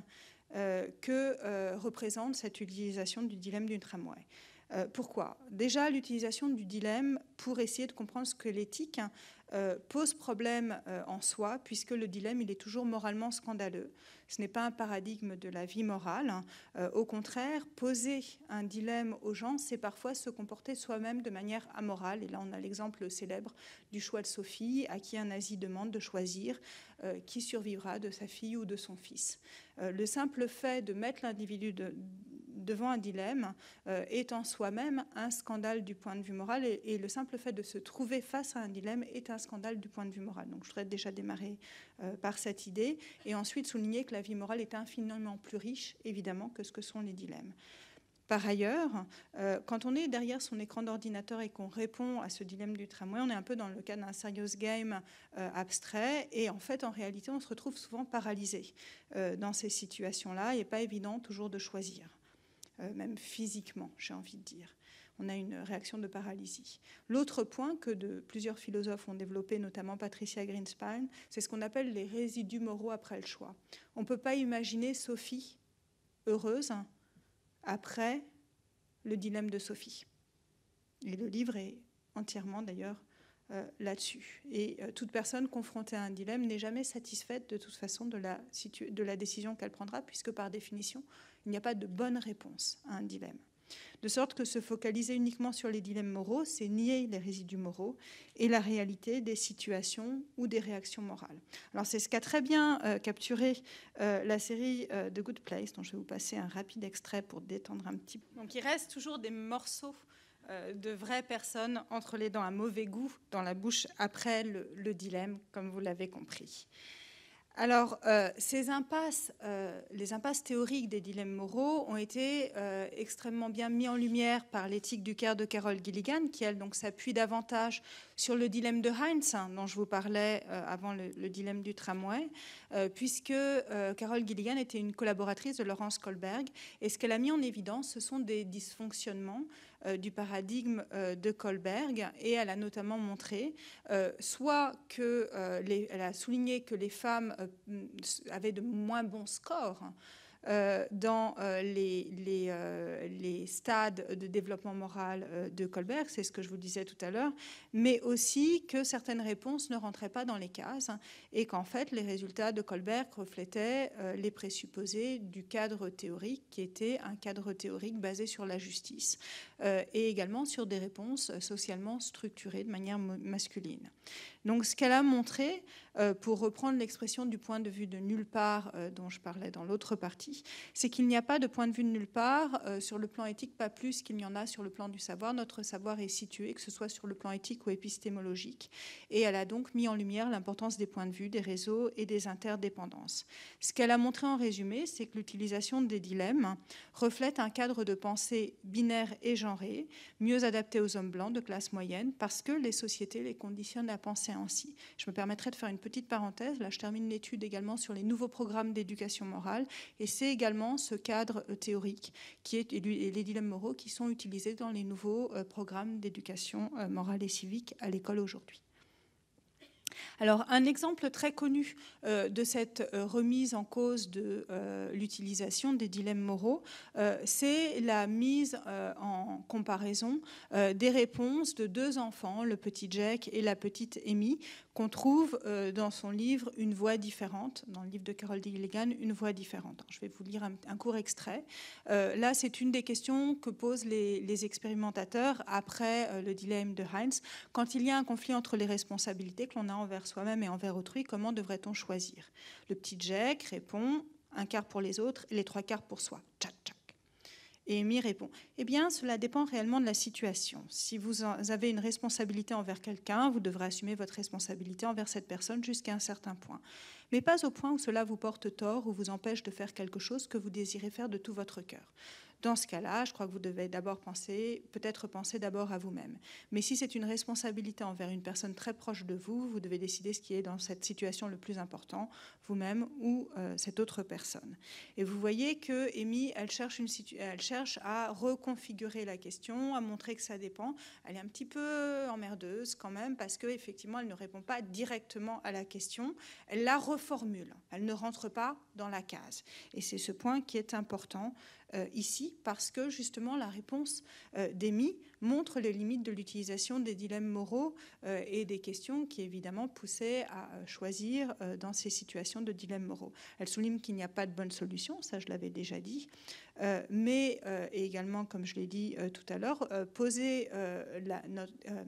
euh, que euh, représente cette utilisation du dilemme du tramway. Euh, pourquoi? Déjà, l'utilisation du dilemme pour essayer de comprendre ce que l'éthique euh, pose problème euh, en soi, puisque le dilemme, il est toujours moralement scandaleux. Ce n'est pas un paradigme de la vie morale. Euh, au contraire, poser un dilemme aux gens, c'est parfois se comporter soi-même de manière amorale. Et là, on a l'exemple célèbre du choix de Sophie, à qui un nazi demande de choisir euh, qui survivra de sa fille ou de son fils. Euh, le simple fait de mettre l'individu de, devant un dilemme euh, est en soi-même un scandale du point de vue moral, et, et le simple fait de se trouver face à un dilemme est un scandale du point de vue moral. Donc, je voudrais déjà démarrer euh, par cette idée et ensuite souligner que la La vie morale est infiniment plus riche, évidemment, que ce que sont les dilemmes. Par ailleurs, euh, quand on est derrière son écran d'ordinateur et qu'on répond à ce dilemme du tramway, on est un peu dans le cas d'un serious game euh, abstrait, et en fait, en réalité, on se retrouve souvent paralysé euh, dans ces situations-là. Il n'est pas évident toujours de choisir, euh, même physiquement, j'ai envie de dire. On a une réaction de paralysie. L'autre point que de, plusieurs philosophes ont développé, notamment Patricia Greenspan, c'est ce qu'on appelle les résidus moraux après le choix. On ne peut pas imaginer Sophie heureuse après le dilemme de Sophie. Et le livre est entièrement d'ailleurs euh, là-dessus. Et euh, toute personne confrontée à un dilemme n'est jamais satisfaite de toute façon de la, situ de la décision qu'elle prendra, puisque par définition, il n'y a pas de bonne réponse à un dilemme. De sorte que se focaliser uniquement sur les dilemmes moraux, c'est nier les résidus moraux et la réalité des situations ou des réactions morales. Alors c'est ce qu'a très bien euh, capturé euh, la série euh, The Good Place, dont je vais vous passer un rapide extrait pour détendre un petit peu. Donc il reste toujours des morceaux euh, de vraies personnes entre les dents, un mauvais goût dans la bouche après le, le dilemme, comme vous l'avez compris. Alors, euh, ces impasses, euh, les impasses théoriques des dilemmes moraux ont été euh, extrêmement bien mis en lumière par l'éthique du Caire de Carol Gilligan, qui, elle, donc, s'appuie davantage sur le dilemme de Heinz, hein, dont je vous parlais euh, avant le, le dilemme du tramway, euh, puisque euh, Carol Gilligan était une collaboratrice de Laurence Kohlberg. Et ce qu'elle a mis en évidence, ce sont des dysfonctionnements euh, du paradigme euh, de Kohlberg. Et elle a notamment montré, euh, soit que, euh, les, elle a souligné que les femmes euh, avaient de moins bons scores euh, dans euh, les, les, euh, les stades de développement moral euh, de Kohlberg, c'est ce que je vous disais tout à l'heure, mais aussi que certaines réponses ne rentraient pas dans les cases hein, et qu'en fait les résultats de Kohlberg reflétaient euh, les présupposés du cadre théorique qui était un cadre théorique basé sur la justice euh, et également sur des réponses socialement structurées de manière masculine. Donc ce qu'elle a montré, euh, pour reprendre l'expression du point de vue de nulle part euh, dont je parlais dans l'autre partie, c'est qu'il n'y a pas de point de vue de nulle part euh, sur le plan éthique, pas plus qu'il n'y en a sur le plan du savoir. Notre savoir est situé, que ce soit sur le plan éthique ou épistémologique. Et elle a donc mis en lumière l'importance des points de vue, des réseaux et des interdépendances. Ce qu'elle a montré en résumé, c'est que l'utilisation des dilemmes reflète un cadre de pensée binaire et genré, mieux adapté aux hommes blancs de classe moyenne, parce que les sociétés les conditionnent à penser ainsi. Je me permettrai de faire une petite parenthèse. Là, je termine l'étude également sur les nouveaux programmes d'éducation morale. Et c'est également ce cadre théorique qui est, et les dilemmes moraux qui sont utilisés dans les nouveaux programmes d'éducation morale et civique à l'école aujourd'hui. Alors, un exemple très connu euh, de cette euh, remise en cause de euh, l'utilisation des dilemmes moraux, euh, c'est la mise euh, en comparaison euh, des réponses de deux enfants, le petit Jack et la petite Amy, qu'on trouve euh, dans son livre Une voix différente, dans le livre de Carol Gilligan, Une voix différente. Alors, je vais vous lire un, un court extrait. Euh, là, c'est une des questions que posent les, les expérimentateurs après euh, le dilemme de Heinz. Quand il y a un conflit entre les responsabilités que l'on a envers soi-même et envers autrui, comment devrait-on choisir? Le petit Jack répond, un quart pour les autres et les trois quarts pour soi. Tchac, tchac. Et Amy répond, eh bien, cela dépend réellement de la situation. Si vous avez une responsabilité envers quelqu'un, vous devrez assumer votre responsabilité envers cette personne jusqu'à un certain point. Mais pas au point où cela vous porte tort ou vous empêche de faire quelque chose que vous désirez faire de tout votre cœur. Dans ce cas-là, je crois que vous devez d'abord penser, peut-être penser d'abord à vous-même. Mais si c'est une responsabilité envers une personne très proche de vous, vous devez décider ce qui est dans cette situation le plus important, vous-même ou euh, cette autre personne. Et vous voyez que Amy, elle cherche, une situ- elle cherche à reconfigurer la question, à montrer que ça dépend. Elle est un petit peu emmerdeuse quand même parce qu'effectivement, elle ne répond pas directement à la question. Elle la reformule. Elle ne rentre pas dans la case. Et c'est ce point qui est important. Euh, ici, parce que justement la réponse euh, d'Amy montre les limites de l'utilisation des dilemmes moraux euh, et des questions qui évidemment poussaient à euh, choisir euh, dans ces situations de dilemmes moraux. Elle souligne qu'il n'y a pas de bonne solution, ça je l'avais déjà dit, euh, mais euh, et également, comme je l'ai dit euh, tout à l'heure, euh, poser euh, la, notre, euh,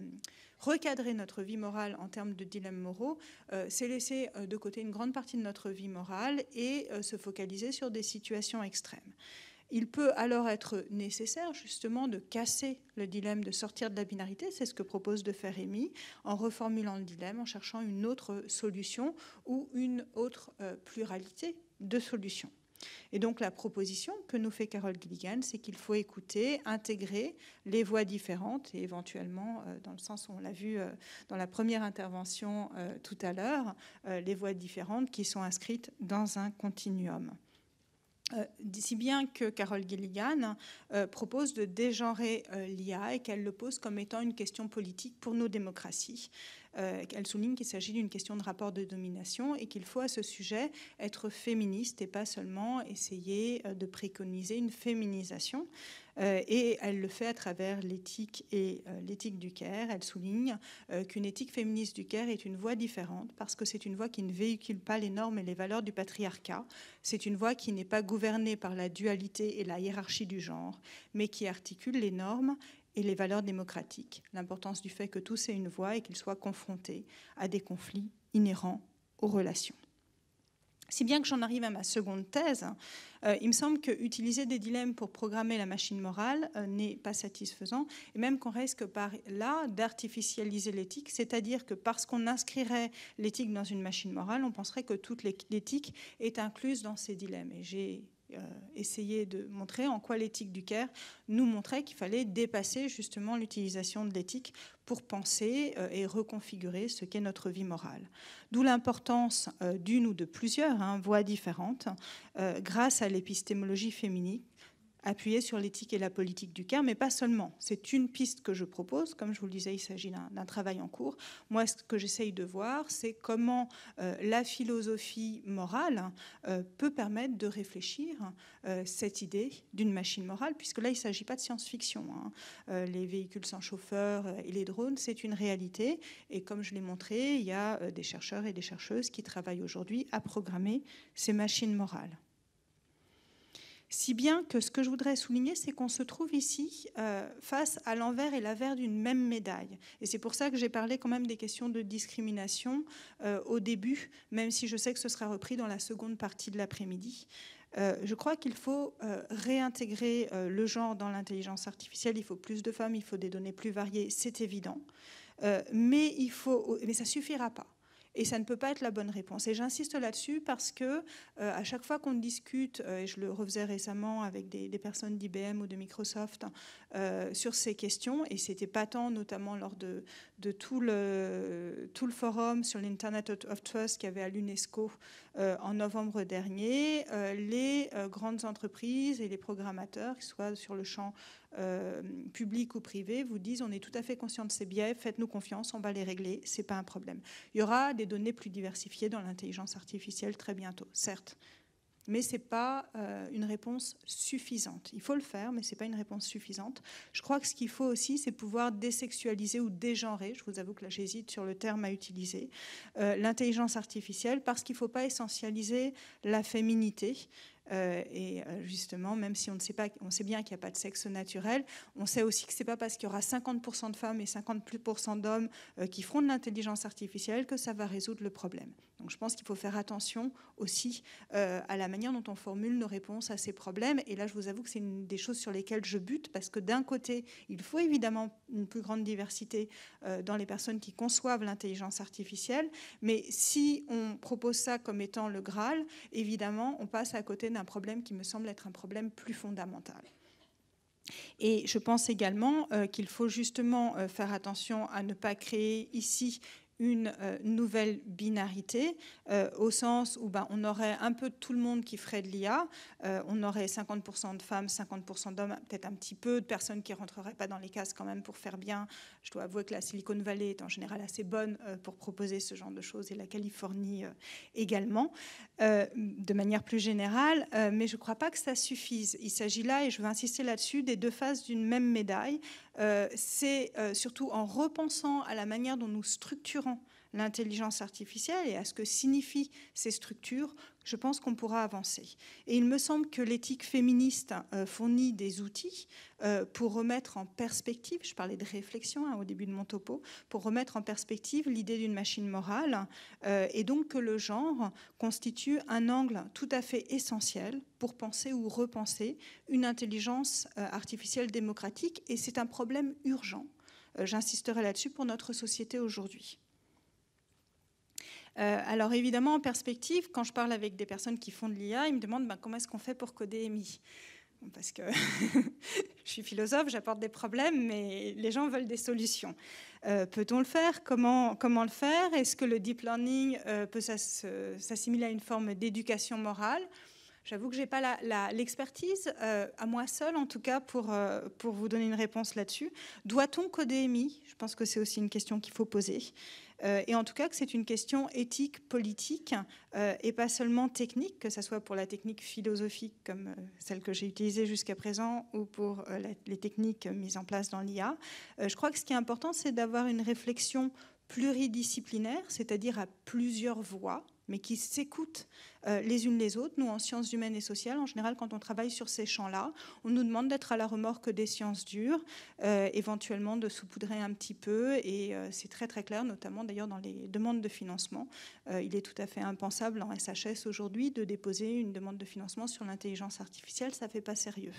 recadrer notre vie morale en termes de dilemmes moraux, euh, c'est laisser euh, de côté une grande partie de notre vie morale et euh, se focaliser sur des situations extrêmes. Il peut alors être nécessaire justement de casser le dilemme, de sortir de la binarité. C'est ce que propose de faire Amy en reformulant le dilemme, en cherchant une autre solution ou une autre euh, pluralité de solutions. Et donc la proposition que nous fait Carol Gilligan, c'est qu'il faut écouter, intégrer les voix différentes et éventuellement, euh, dans le sens où on l'a vu euh, dans la première intervention euh, tout à l'heure, euh, les voix différentes qui sont inscrites dans un continuum. Euh, si bien que Carol Gilligan euh, propose de dégenrer euh, l'I A et qu'elle le pose comme étant une question politique pour nos démocraties. Euh, elle souligne qu'il s'agit d'une question de rapport de domination et qu'il faut à ce sujet être féministe et pas seulement essayer de préconiser une féminisation. Euh, et elle le fait à travers l'éthique et euh, l'éthique du care. Elle souligne euh, qu'une éthique féministe du care est une voie différente parce que c'est une voie qui ne véhicule pas les normes et les valeurs du patriarcat. C'est une voie qui n'est pas gouvernée par la dualité et la hiérarchie du genre, mais qui articule les normes et les valeurs démocratiques. L'importance du fait que tous aient une voix et qu'ils soient confrontés à des conflits inhérents aux relations. Si bien que j'en arrive à ma seconde thèse, euh, il me semble qu'utiliser des dilemmes pour programmer la machine morale euh, n'est pas satisfaisant, et même qu'on risque par là d'artificialiser l'éthique, c'est-à-dire que parce qu'on inscrirait l'éthique dans une machine morale, on penserait que toute l'éthique est incluse dans ces dilemmes. Et j'ai euh, essayé de montrer en quoi l'éthique du care nous montrait qu'il fallait dépasser justement l'utilisation de l'éthique pour penser et reconfigurer ce qu'est notre vie morale. D'où l'importance d'une ou de plusieurs hein, voies différentes euh, grâce à l'épistémologie féminine appuyée sur l'éthique et la politique du care, mais pas seulement. C'est une piste que je propose. Comme je vous le disais, il s'agit d'un travail en cours. Moi, ce que j'essaye de voir, c'est comment euh, la philosophie morale euh, peut permettre de réfléchir euh, cette idée d'une machine morale, puisque là, il ne s'agit pas de science-fiction. Hein. Euh, les véhicules sans chauffeur et les drones, c'est une réalité. Et comme je l'ai montré, il y a euh, des chercheurs et des chercheuses qui travaillent aujourd'hui à programmer ces machines morales. Si bien que ce que je voudrais souligner, c'est qu'on se trouve ici euh, face à l'envers et l'avers d'une même médaille. Et c'est pour ça que j'ai parlé quand même des questions de discrimination euh, au début, même si je sais que ce sera repris dans la seconde partie de l'après-midi. Euh, je crois qu'il faut euh, réintégrer euh, le genre dans l'intelligence artificielle. Il faut plus de femmes, il faut des données plus variées, c'est évident. Euh, mais, il faut, mais ça ne suffira pas. Et ça ne peut pas être la bonne réponse. Et j'insiste là-dessus parce que euh, à chaque fois qu'on discute, euh, et je le refaisais récemment avec des, des personnes d'I B M ou de Microsoft euh, sur ces questions, et c'était patent notamment lors de, de tout, le, tout le forum sur l'Internet of Trust qu'il y avait à l'UNESCO euh, en novembre dernier, euh, les euh, grandes entreprises et les programmateurs, qu'ils soient sur le champ euh, public ou privé, vous disent on est tout à fait conscient de ces biais, faites-nous confiance, on va les régler, c'est pas un problème. Il y aura des des données plus diversifiées dans l'intelligence artificielle très bientôt, certes. Mais ce n'est pas euh, une réponse suffisante. Il faut le faire, mais ce n'est pas une réponse suffisante. Je crois que ce qu'il faut aussi, c'est pouvoir désexualiser ou dégenrer, je vous avoue que là j'hésite sur le terme à utiliser, euh, l'intelligence artificielle, parce qu'il ne faut pas essentialiser la féminité. Euh, et justement, même si on ne sait pas, on sait bien qu'il n'y a pas de sexe naturel, on sait aussi que ce n'est pas parce qu'il y aura cinquante pour cent de femmes et cinquante pour cent d'hommes euh, qui feront de l'intelligence artificielle que ça va résoudre le problème. Donc je pense qu'il faut faire attention aussi euh, à la manière dont on formule nos réponses à ces problèmes. Et là, je vous avoue que c'est une des choses sur lesquelles je bute, parce que d'un côté, il faut évidemment une plus grande diversité euh, dans les personnes qui conçoivent l'intelligence artificielle, mais si on propose ça comme étant le Graal, évidemment, on passe à côté d'un problème qui me semble être un problème plus fondamental. Et je pense également euh, qu'il faut justement euh, faire attention à ne pas créer ici une euh, nouvelle binarité, euh, au sens où ben, on aurait un peu tout le monde qui ferait de l'I A, euh, on aurait cinquante pour cent de femmes, cinquante pour cent d'hommes, peut-être un petit peu de personnes qui ne rentreraient pas dans les cases quand même pour faire bien. Je dois avouer que la Silicon Valley est en général assez bonne euh, pour proposer ce genre de choses, et la Californie euh, également, euh, de manière plus générale, euh, mais je ne crois pas que ça suffise. Il s'agit là, et je veux insister là-dessus, des deux faces d'une même médaille. Euh, c'est euh, surtout en repensant à la manière dont nous structurons l'intelligence artificielle et à ce que signifient ces structures, je pense qu'on pourra avancer. Et il me semble que l'éthique féministe euh, fournit des outils euh, pour remettre en perspective, je parlais de réflexion hein, au début de mon topo, pour remettre en perspective l'idée d'une machine morale, euh, et donc que le genre constitue un angle tout à fait essentiel pour penser ou repenser une intelligence euh, artificielle démocratique, et c'est un problème urgent. Euh, j'insisterai là-dessus pour notre société aujourd'hui. Euh, alors évidemment, en perspective, quand je parle avec des personnes qui font de l'I A, ils me demandent ben, comment est-ce qu'on fait pour coder M I ? Parce que je suis philosophe, j'apporte des problèmes, mais les gens veulent des solutions. Euh, peut-on le faire ? Comment, comment le faire ? Est-ce que le deep learning euh, peut s'assimiler à une forme d'éducation morale ? J'avoue que je n'ai pas l'expertise, euh, à moi seule en tout cas, pour, euh, pour vous donner une réponse là-dessus. Doit-on coder M I? Je pense que c'est aussi une question qu'il faut poser. Euh, et en tout cas que c'est une question éthique, politique, euh, et pas seulement technique, que ce soit pour la technique philosophique comme euh, celle que j'ai utilisée jusqu'à présent ou pour euh, la, les techniques mises en place dans l'I A. Euh, je crois que ce qui est important, c'est d'avoir une réflexion pluridisciplinaire, c'est-à-dire à plusieurs voix, mais qui s'écoutent euh, les unes les autres. Nous, en sciences humaines et sociales, en général, quand on travaille sur ces champs-là, on nous demande d'être à la remorque des sciences dures, euh, éventuellement de saupoudrer un petit peu, et euh, c'est très très clair, notamment d'ailleurs dans les demandes de financement. Euh, il est tout à fait impensable en S H S aujourd'hui de déposer une demande de financement sur l'intelligence artificielle, ça ne fait pas sérieux.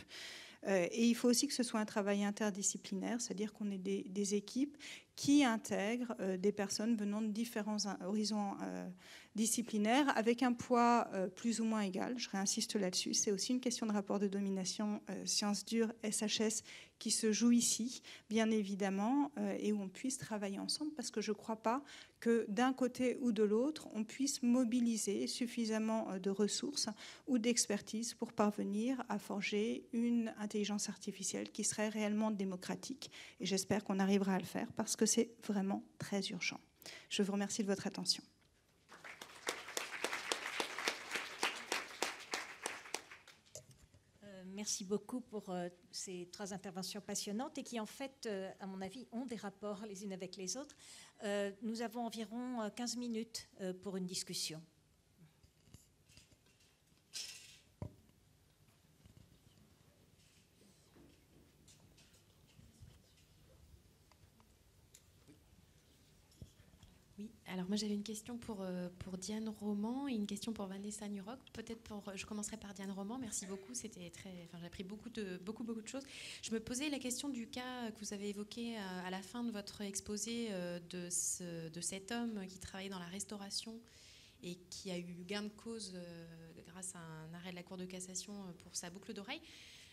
Euh, et il faut aussi que ce soit un travail interdisciplinaire, c'est-à-dire qu'on ait des, des équipes qui intègrent euh, des personnes venant de différents horizons euh, disciplinaires avec un poids euh, plus ou moins égal. Je réinsiste là-dessus. C'est aussi une question de rapport de domination euh, sciences dures, S H S, qui se joue ici, bien évidemment, euh, et où on puisse travailler ensemble, parce que je ne crois pas que d'un côté ou de l'autre, on puisse mobiliser suffisamment de ressources ou d'expertise pour parvenir à forger une intelligence artificielle qui serait réellement démocratique. Et j'espère qu'on arrivera à le faire, parce que c'est vraiment très urgent. Je vous remercie de votre attention. Merci beaucoup pour euh, ces trois interventions passionnantes et qui, en fait, euh, à mon avis, ont des rapports les unes avec les autres. Euh, nous avons environ euh, quinze minutes euh, pour une discussion. Oui, alors moi j'avais une question pour, euh, pour Diane Roman et une question pour Vanessa Nurock. Peut-être pour, je commencerai par Diane Roman. Merci beaucoup, c'était très, enfin, j'ai appris beaucoup de, beaucoup, beaucoup de choses. Je me posais la question du cas que vous avez évoqué à, à la fin de votre exposé euh, de, ce, de cet homme qui travaillait dans la restauration et qui a eu gain de cause euh, grâce à un arrêt de la Cour de cassation pour sa boucle d'oreille.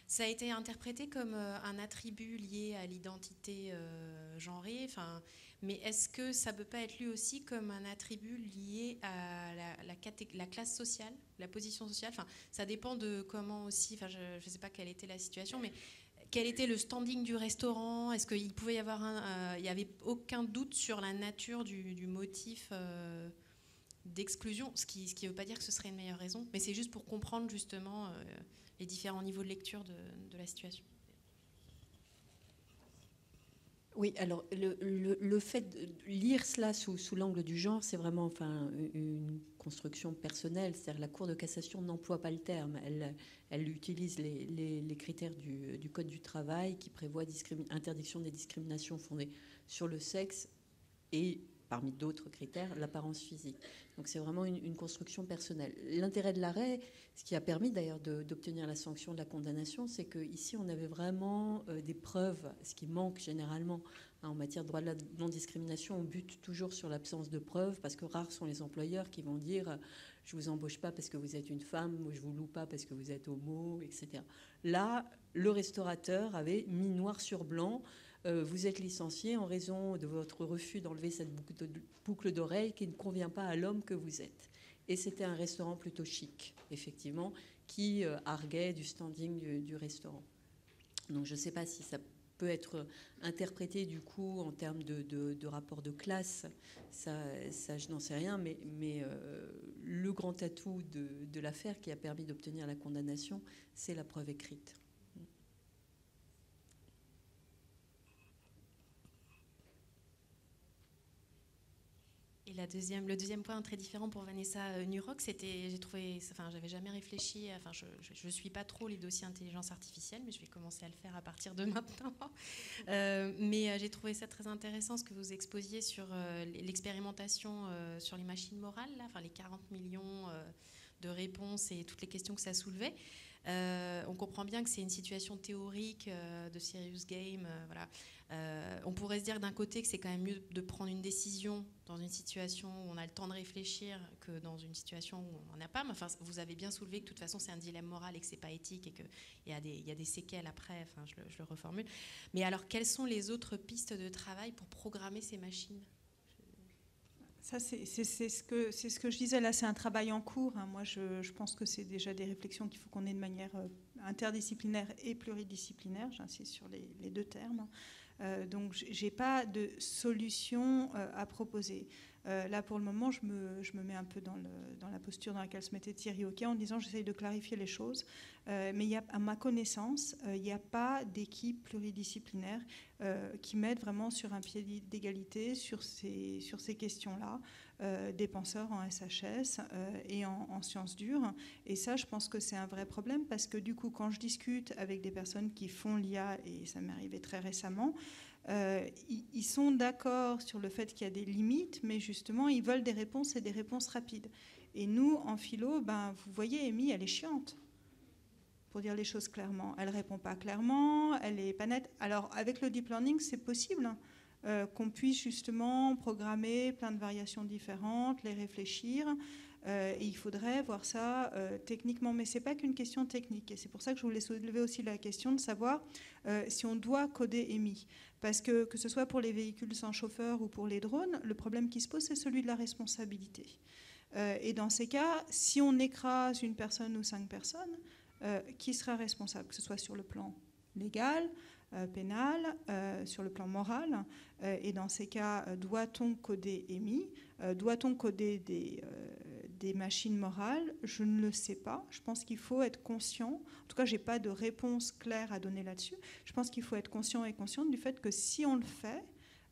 Ça a été interprété comme un attribut lié à l'identité euh, genrée, enfin, mais est-ce que ça ne peut pas être lu aussi comme un attribut lié à la, la, la classe sociale, la position sociale, enfin, ça dépend de comment aussi, enfin, je ne sais pas quelle était la situation, mais quel était le standing du restaurant? Est-ce qu'il pouvait y avoir un... Il n'y avait aucun doute sur la nature du, du motif euh, d'exclusion, ce qui ne veut pas dire que ce serait une meilleure raison, mais c'est juste pour comprendre justement... Euh, les différents niveaux de lecture de, de la situation. Oui, alors le, le, le fait de lire cela sous, sous l'angle du genre, c'est vraiment enfin, une construction personnelle, c'est-à-dire la Cour de cassation n'emploie pas le terme, elle, elle utilise les, les, les critères du, du Code du travail qui prévoit interdiction des discriminations fondées sur le sexe et, parmi d'autres critères, l'apparence physique. Donc c'est vraiment une, une construction personnelle. L'intérêt de l'arrêt, ce qui a permis d'ailleurs d'obtenir la sanction de la condamnation, c'est qu'ici on avait vraiment euh, des preuves, ce qui manque généralement hein, en matière de droit de la non-discrimination, on bute toujours sur l'absence de preuves, parce que rares sont les employeurs qui vont dire « je ne vous embauche pas parce que vous êtes une femme » ou « je ne vous loue pas parce que vous êtes homo », et cetera. Là, le restaurateur avait mis noir sur blanc Euh, vous êtes licencié en raison de votre refus d'enlever cette boucle d'oreille qui ne convient pas à l'homme que vous êtes. Et c'était un restaurant plutôt chic, effectivement, qui euh, arguait du standing du, du restaurant. Donc je ne sais pas si ça peut être interprété du coup en termes de, de, de rapport de classe, ça, ça je n'en sais rien, mais, mais euh, le grand atout de, de l'affaire qui a permis d'obtenir la condamnation, c'est la preuve écrite. Et la deuxième, le deuxième point très différent pour Vanessa Nurock, c'était, j'ai trouvé, enfin, j'avais jamais réfléchi, enfin, je, je, je suis pas trop les dossiers intelligence artificielle, mais je vais commencer à le faire à partir de maintenant. Euh, mais j'ai trouvé ça très intéressant ce que vous exposiez sur euh, l'expérimentation euh, sur les machines morales, là, enfin les quarante millions euh, de réponses et toutes les questions que ça soulevait. Euh, on comprend bien que c'est une situation théorique euh, de serious game. Euh, voilà. Euh, on pourrait se dire d'un côté que c'est quand même mieux de prendre une décision dans une situation où on a le temps de réfléchir que dans une situation où on n'en a pas. Mais enfin, vous avez bien soulevé que de toute façon c'est un dilemme moral et que c'est pas éthique et qu'il y, y a des séquelles après. Enfin, je, le, je le reformule. Mais alors, quelles sont les autres pistes de travail pour programmer ces machines ? Ça, c'est ce que, c'est ce que je disais. Là, c'est un travail en cours. Hein. Moi, je, je pense que c'est déjà des réflexions qu'il faut qu'on ait de manière interdisciplinaire et pluridisciplinaire. J'insiste sur les, les deux termes. Euh, donc, je n'ai pas de solution euh, à proposer. Euh, là, pour le moment, je me, je me mets un peu dans, le, dans la posture dans laquelle se mettait Thierry Hoquet en disant j'essaye de clarifier les choses. Euh, mais il y a, à ma connaissance, il euh, n'y a pas d'équipe pluridisciplinaire euh, qui mette vraiment sur un pied d'égalité sur ces, sur ces questions-là, euh, des penseurs en S H S euh, et en, en sciences dures. Et ça, je pense que c'est un vrai problème parce que du coup, quand je discute avec des personnes qui font l'I A, et ça m'est arrivé très récemment, Euh, ils sont d'accord sur le fait qu'il y a des limites, mais justement, ils veulent des réponses et des réponses rapides. Et nous, en philo, ben, vous voyez, Amy, elle est chiante, pour dire les choses clairement. Elle ne répond pas clairement, elle n'est pas nette. Alors, avec le deep learning, c'est possible euh, qu'on puisse justement programmer plein de variations différentes, les réfléchir. Euh, et il faudrait voir ça euh, techniquement, mais ce n'est pas qu'une question technique. Et c'est pour ça que je voulais soulever aussi la question de savoir euh, si on doit coder E M I. Parce que, que ce soit pour les véhicules sans chauffeur ou pour les drones, le problème qui se pose, c'est celui de la responsabilité. Euh, et dans ces cas, si on écrase une personne ou cinq personnes, euh, qui sera responsable, que ce soit sur le plan légal, Euh, pénal, euh, sur le plan moral, euh, et dans ces cas, euh, doit-on coder E M I ? euh, Doit-on coder des, euh, des machines morales ? Je ne le sais pas. Je pense qu'il faut être conscient. En tout cas, je n'ai pas de réponse claire à donner là-dessus. Je pense qu'il faut être conscient et consciente du fait que si on le fait,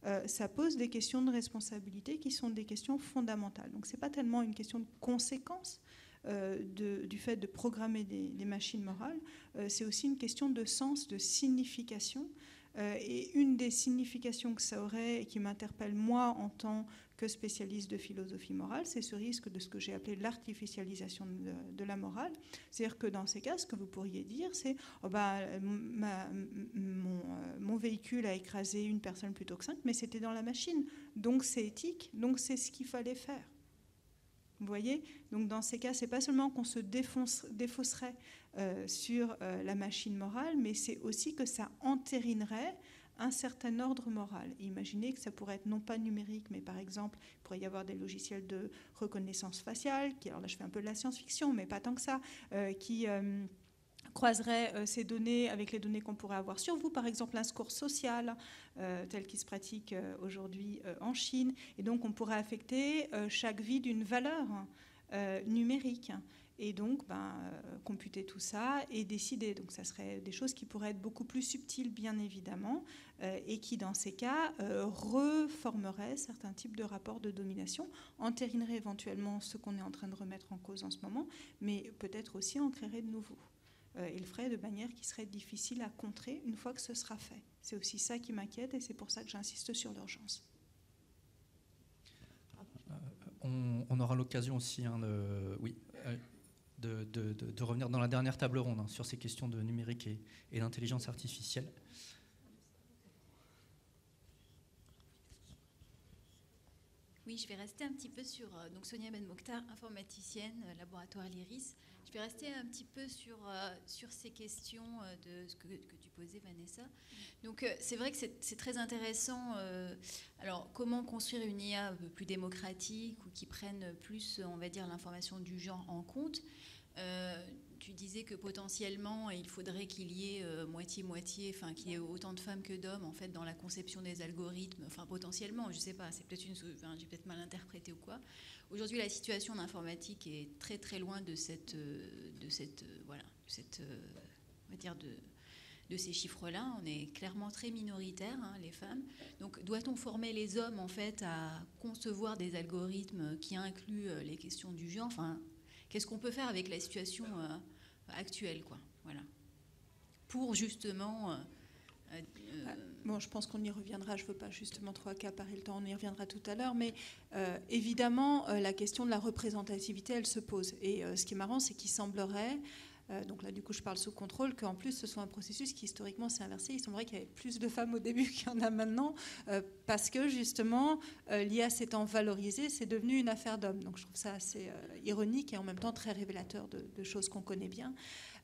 euh, ça pose des questions de responsabilité qui sont des questions fondamentales. Donc, ce n'est pas tellement une question de conséquence Euh, de, du fait de programmer des, des machines morales, euh, c'est aussi une question de sens, de signification. Euh, et une des significations que ça aurait et qui m'interpelle moi en tant que spécialiste de philosophie morale, c'est ce risque de ce que j'ai appelé l'artificialisation de, de la morale. C'est-à-dire que dans ces cas, ce que vous pourriez dire, c'est oh ben, ma, mon, euh, mon véhicule a écrasé une personne plutôt que cinq, mais c'était dans la machine, donc c'est éthique, donc c'est ce qu'il fallait faire. Vous voyez, donc dans ces cas, c'est pas seulement qu'on se défonce, défausserait euh, sur euh, la machine morale, mais c'est aussi que ça entérinerait un certain ordre moral. Et imaginez que ça pourrait être non pas numérique, mais par exemple, il pourrait y avoir des logiciels de reconnaissance faciale, qui, alors là je fais un peu de la science-fiction, mais pas tant que ça, euh, qui... Euh, croiserait euh, ces données avec les données qu'on pourrait avoir sur vous, par exemple un score social euh, tel qu'il se pratique euh, aujourd'hui euh, en Chine, et donc on pourrait affecter euh, chaque vie d'une valeur euh, numérique, et donc ben, euh, computer tout ça et décider. Donc ça serait des choses qui pourraient être beaucoup plus subtiles, bien évidemment, euh, et qui dans ces cas euh, reformeraient certains types de rapports de domination, entérineraient éventuellement ce qu'on est en train de remettre en cause en ce moment, mais peut-être aussi en créeraient de nouveaux. Il le ferait de manière qui serait difficile à contrer une fois que ce sera fait. C'est aussi ça qui m'inquiète et c'est pour ça que j'insiste sur l'urgence. On, on aura l'occasion aussi hein, de, oui, de, de, de, de revenir dans la dernière table ronde hein, sur ces questions de numérique et, et d'intelligence artificielle. Oui, je vais rester un petit peu sur... Donc Sonia Ben-Mokhtar, informaticienne, laboratoire à l'I R I S. Je vais rester un petit peu sur, euh, sur ces questions euh, de ce que, que tu posais, Vanessa. Donc, euh, c'est vrai que c'est très intéressant. Euh, alors, comment construire une I A plus démocratique ou qui prenne plus, on va dire, l'information du genre en compte ? euh, Tu disais que potentiellement, il faudrait qu'il y ait moitié-moitié, euh, enfin, qu'il y ait autant de femmes que d'hommes, en fait, dans la conception des algorithmes. Enfin, potentiellement, je ne sais pas, c'est peut-être une... Enfin, j'ai peut-être mal interprété ou quoi. Aujourd'hui, la situation d'informatique est très, très loin de cette... Euh, de cette euh, voilà, de cette... Euh, on va dire de... de ces chiffres-là, on est clairement très minoritaire, hein, les femmes. Donc, doit-on former les hommes, en fait, à concevoir des algorithmes qui incluent les questions du genre? Enfin, qu'est-ce qu'on peut faire avec la situation euh, actuelle, quoi, voilà, pour justement... Euh, euh, bon, je pense qu'on y reviendra, je ne veux pas justement trop accaparer le temps, on y reviendra tout à l'heure, mais euh, évidemment, euh, la question de la représentativité, elle se pose. Et euh, ce qui est marrant, c'est qu'il semblerait... Donc là, du coup, je parle sous contrôle, qu'en plus, ce soit un processus qui, historiquement, s'est inversé. Il semblerait qu'il y avait plus de femmes au début qu'il y en a maintenant, euh, parce que, justement, euh, l'I A s'étant valorisée, c'est devenu une affaire d'hommes. Donc je trouve ça assez euh, ironique et en même temps très révélateur de, de choses qu'on connaît bien.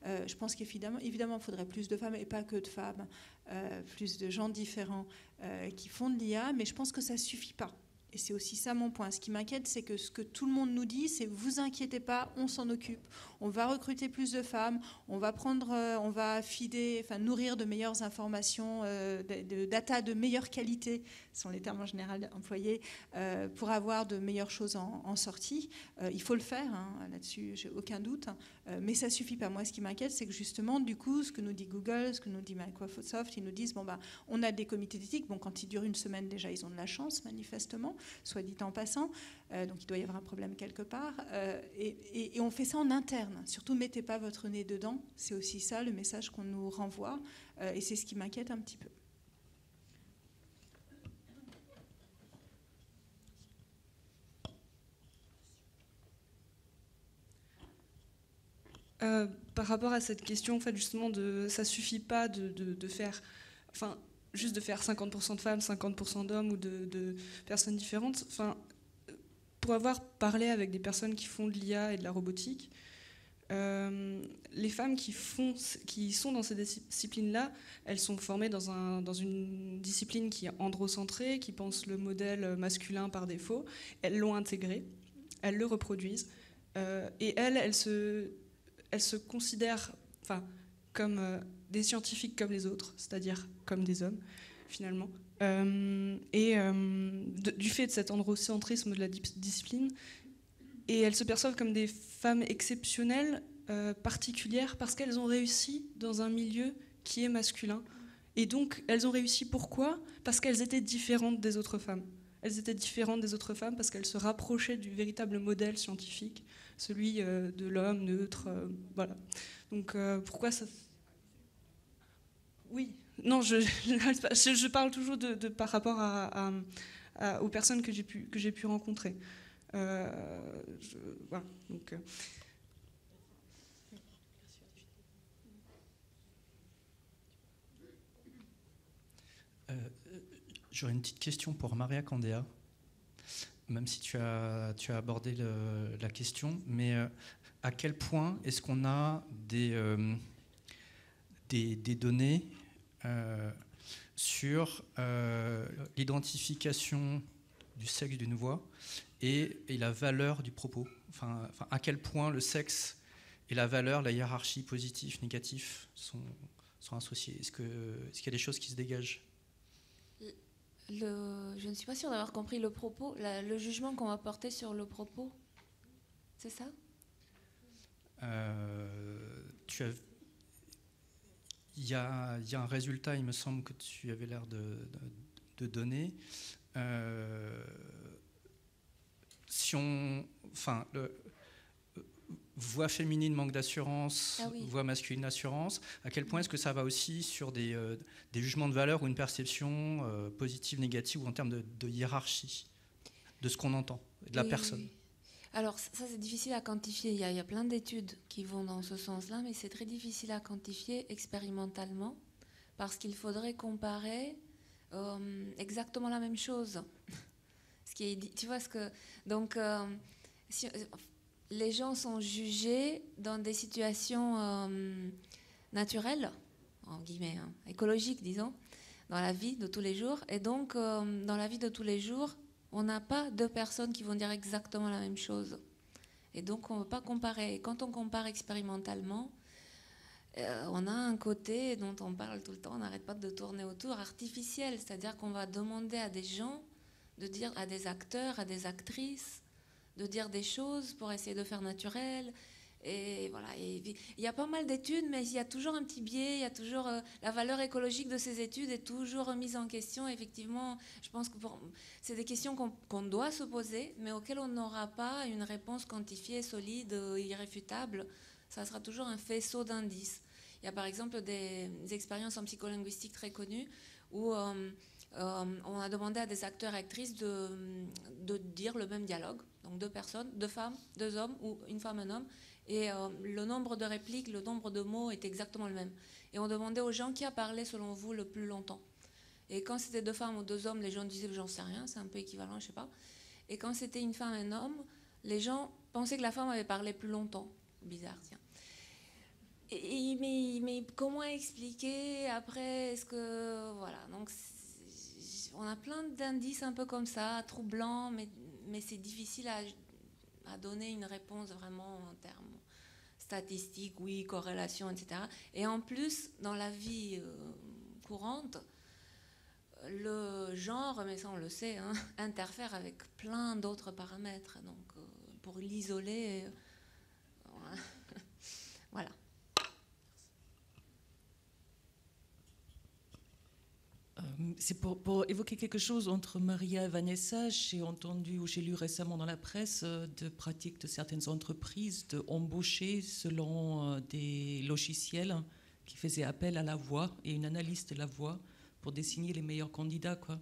Euh, je pense qu'évidemment, évidemment, il faudrait plus de femmes, et pas que de femmes, euh, plus de gens différents euh, qui font de l'I A, mais je pense que ça ne suffit pas. Et c'est aussi ça mon point. Ce qui m'inquiète, c'est que ce que tout le monde nous dit, c'est vous inquiétez pas, on s'en occupe. On va recruter plus de femmes, on va prendre, on va fider, enfin nourrir de meilleures informations, euh, de, de data de meilleure qualité, ce sont les termes en général employés, euh, pour avoir de meilleures choses en, en sortie. Euh, il faut le faire, hein, là-dessus, j'ai aucun doute. Hein, mais ça suffit pas. Moi, ce qui m'inquiète, c'est que justement, du coup, ce que nous dit Google, ce que nous dit Microsoft, ils nous disent bon bah, on a des comités d'éthique. Bon, quand ils durent une semaine déjà, ils ont de la chance, manifestement. Soit dit en passant, euh, donc il doit y avoir un problème quelque part, euh, et, et, et on fait ça en interne, surtout mettez pas votre nez dedans, c'est aussi ça le message qu'on nous renvoie, euh, et c'est ce qui m'inquiète un petit peu. Euh, par rapport à cette question, en fait, justement, de, ça suffit pas de, de, de faire... Enfin, juste de faire cinquante pour cent de femmes, cinquante pour cent d'hommes ou de, de personnes différentes. Enfin, pour avoir parlé avec des personnes qui font de l'I A et de la robotique, euh, les femmes qui, font, qui sont dans ces disciplines-là, elles sont formées dans, un, dans une discipline qui est androcentrée, qui pense le modèle masculin par défaut. Elles l'ont intégré, elles le reproduisent. Euh, et elles, elles se, elles se considèrent... Enfin, comme euh, des scientifiques comme les autres, c'est-à-dire comme des hommes, finalement. Euh, et euh, de, du fait de cet androcentrisme de la discipline, et elles se perçoivent comme des femmes exceptionnelles, euh, particulières, parce qu'elles ont réussi dans un milieu qui est masculin. Et donc, elles ont réussi pourquoi? Parce qu'elles étaient différentes des autres femmes. Elles étaient différentes des autres femmes parce qu'elles se rapprochaient du véritable modèle scientifique, celui euh, de l'homme neutre, euh, voilà. Donc euh, pourquoi ça... Oui, non, je, je, je parle toujours de, de, par rapport à, à, à, aux personnes que j'ai pu, que j'ai pu rencontrer. Euh, je, voilà, donc... Euh. Euh, J'aurais une petite question pour Maria Candea, même si tu as, tu as abordé le, la question, mais euh, à quel point est-ce qu'on a des, euh, des, des données euh, sur euh, l'identification du sexe d'une voix et, et la valeur du propos, enfin, enfin, à quel point le sexe et la valeur, la hiérarchie positive, négative sont, sont associées? Est-ce que, est-ce qu'il y a des choses qui se dégagent? Le, je ne suis pas sûre d'avoir compris le propos, la, le jugement qu'on va porter sur le propos, c'est ça? euh, Tu as, il y a, y a un résultat, il me semble que tu avais l'air de, de, de donner. Euh, si on, enfin, le, voix féminine, manque d'assurance, ah oui. Voix masculine, d'assurance, à quel point est-ce que ça va aussi sur des, euh, des jugements de valeur ou une perception euh, positive, négative, ou en termes de, de hiérarchie, de ce qu'on entend, de la oui, personne oui. Alors ça, c'est difficile à quantifier, il y a, il y a plein d'études qui vont dans ce sens-là, mais c'est très difficile à quantifier expérimentalement, parce qu'il faudrait comparer euh, exactement la même chose. Ce qui est, tu vois ce que... Donc, euh, si, les gens sont jugés dans des situations euh, naturelles, en guillemets, hein, écologiques, disons, dans la vie de tous les jours. Et donc, euh, dans la vie de tous les jours, on n'a pas deux personnes qui vont dire exactement la même chose. Et donc, on ne peut pas comparer. Et quand on compare expérimentalement, euh, on a un côté dont on parle tout le temps, on n'arrête pas de tourner autour, artificiel. C'est-à-dire qu'on va demander à des gens, de dire à des acteurs, à des actrices, de dire des choses pour essayer de faire naturel. Et voilà, il y a pas mal d'études, mais il y a toujours un petit biais, il y a toujours euh, la valeur écologique de ces études est toujours remise en question. Effectivement, je pense que c'est des questions qu'on qu'on doit se poser, mais auxquelles on n'aura pas une réponse quantifiée, solide, euh, irréfutable. Ça sera toujours un faisceau d'indices. Il y a par exemple des, des expériences en psycholinguistique très connues où euh, euh, on a demandé à des acteurs et actrices de, de dire le même dialogue. Donc deux personnes, deux femmes, deux hommes, ou une femme, un homme. Et euh, le nombre de répliques, le nombre de mots est exactement le même. Et on demandait aux gens qui a parlé, selon vous, le plus longtemps. Et quand c'était deux femmes ou deux hommes, les gens disaient « j'en sais rien », c'est un peu équivalent, je sais pas. Et quand c'était une femme et un homme, les gens pensaient que la femme avait parlé plus longtemps. Bizarre, tiens. Et, et, mais, mais comment expliquer après? Est-ce que... Voilà, donc... on a plein d'indices un peu comme ça, troublants, mais, mais c'est difficile à, à donner une réponse vraiment en termes statistiques, oui, corrélation, et cetera. Et en plus, dans la vie euh, courante, le genre, mais ça on le sait, hein, interfère avec plein d'autres paramètres. Donc euh, pour l'isoler, euh, voilà. Voilà. C'est pour, pour évoquer quelque chose entre Maria et Vanessa. J'ai entendu ou j'ai lu récemment dans la presse de pratiques de certaines entreprises d'embaucher selon des logiciels qui faisaient appel à la voix et une analyse de la voix pour désigner les meilleurs candidats, quoi.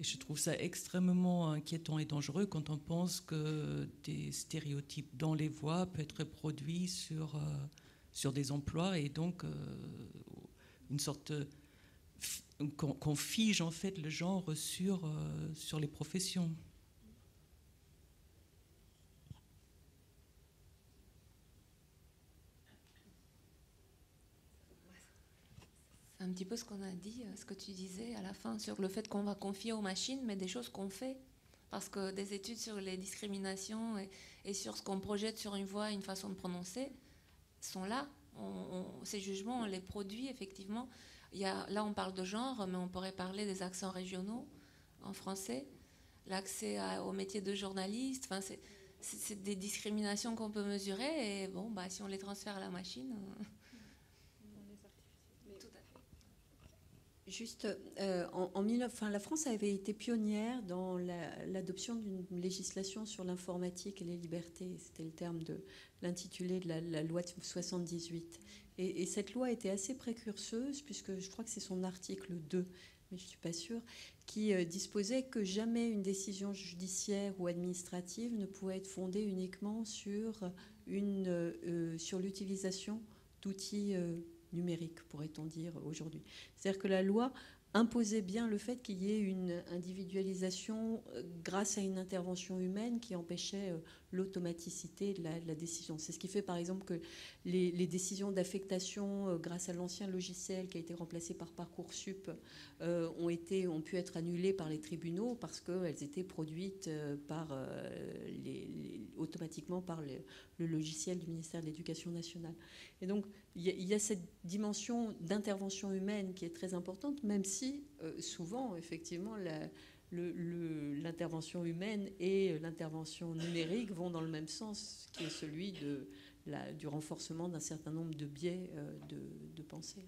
Et je trouve ça extrêmement inquiétant et dangereux quand on pense que des stéréotypes dans les voix peuvent être reproduits sur, euh, sur des emplois et donc euh, une sorte... Qu'on, qu'on fige en fait le genre sur, euh, sur les professions. C'est un petit peu ce qu'on a dit, ce que tu disais à la fin sur le fait qu'on va confier aux machines, mais des choses qu'on fait. Parce que des études sur les discriminations et, et sur ce qu'on projette sur une voix, une façon de prononcer, sont là. On, on, ces jugements, on les produit effectivement. Il y a, là, on parle de genre, mais on pourrait parler des accents régionaux en français, l'accès au métier de journaliste. Enfin, c'est des discriminations qu'on peut mesurer. Et bon, bah, si on les transfère à la machine... Juste, euh, en, en enfin, la France avait été pionnière dans l'adoption la, d'une législation sur l'informatique et les libertés. C'était le terme de l'intitulé de la, la loi de soixante-dix-huit. Et, et cette loi était assez précurseuse, puisque je crois que c'est son article deux, mais je ne suis pas sûre, qui euh, disposait que jamais une décision judiciaire ou administrative ne pouvait être fondée uniquement sur, euh, sur l'utilisation d'outils euh, numérique, pourrait-on dire, aujourd'hui. C'est-à-dire que la loi imposait bien le fait qu'il y ait une individualisation grâce à une intervention humaine qui empêchait l'automaticité de la, de la décision. C'est ce qui fait, par exemple, que les, les décisions d'affectation grâce à l'ancien logiciel qui a été remplacé par Parcoursup euh, ont, été, ont pu être annulées par les tribunaux parce qu'elles étaient produites par, euh, les, les, automatiquement par les, le logiciel du ministère de l'Éducation nationale. Et donc, il y, y a cette dimension d'intervention humaine qui est très importante, même si euh, souvent, effectivement, l'intervention humaine et l'intervention numérique vont dans le même sens, qui est celui de la, du renforcement d'un certain nombre de biais euh, de, de pensée.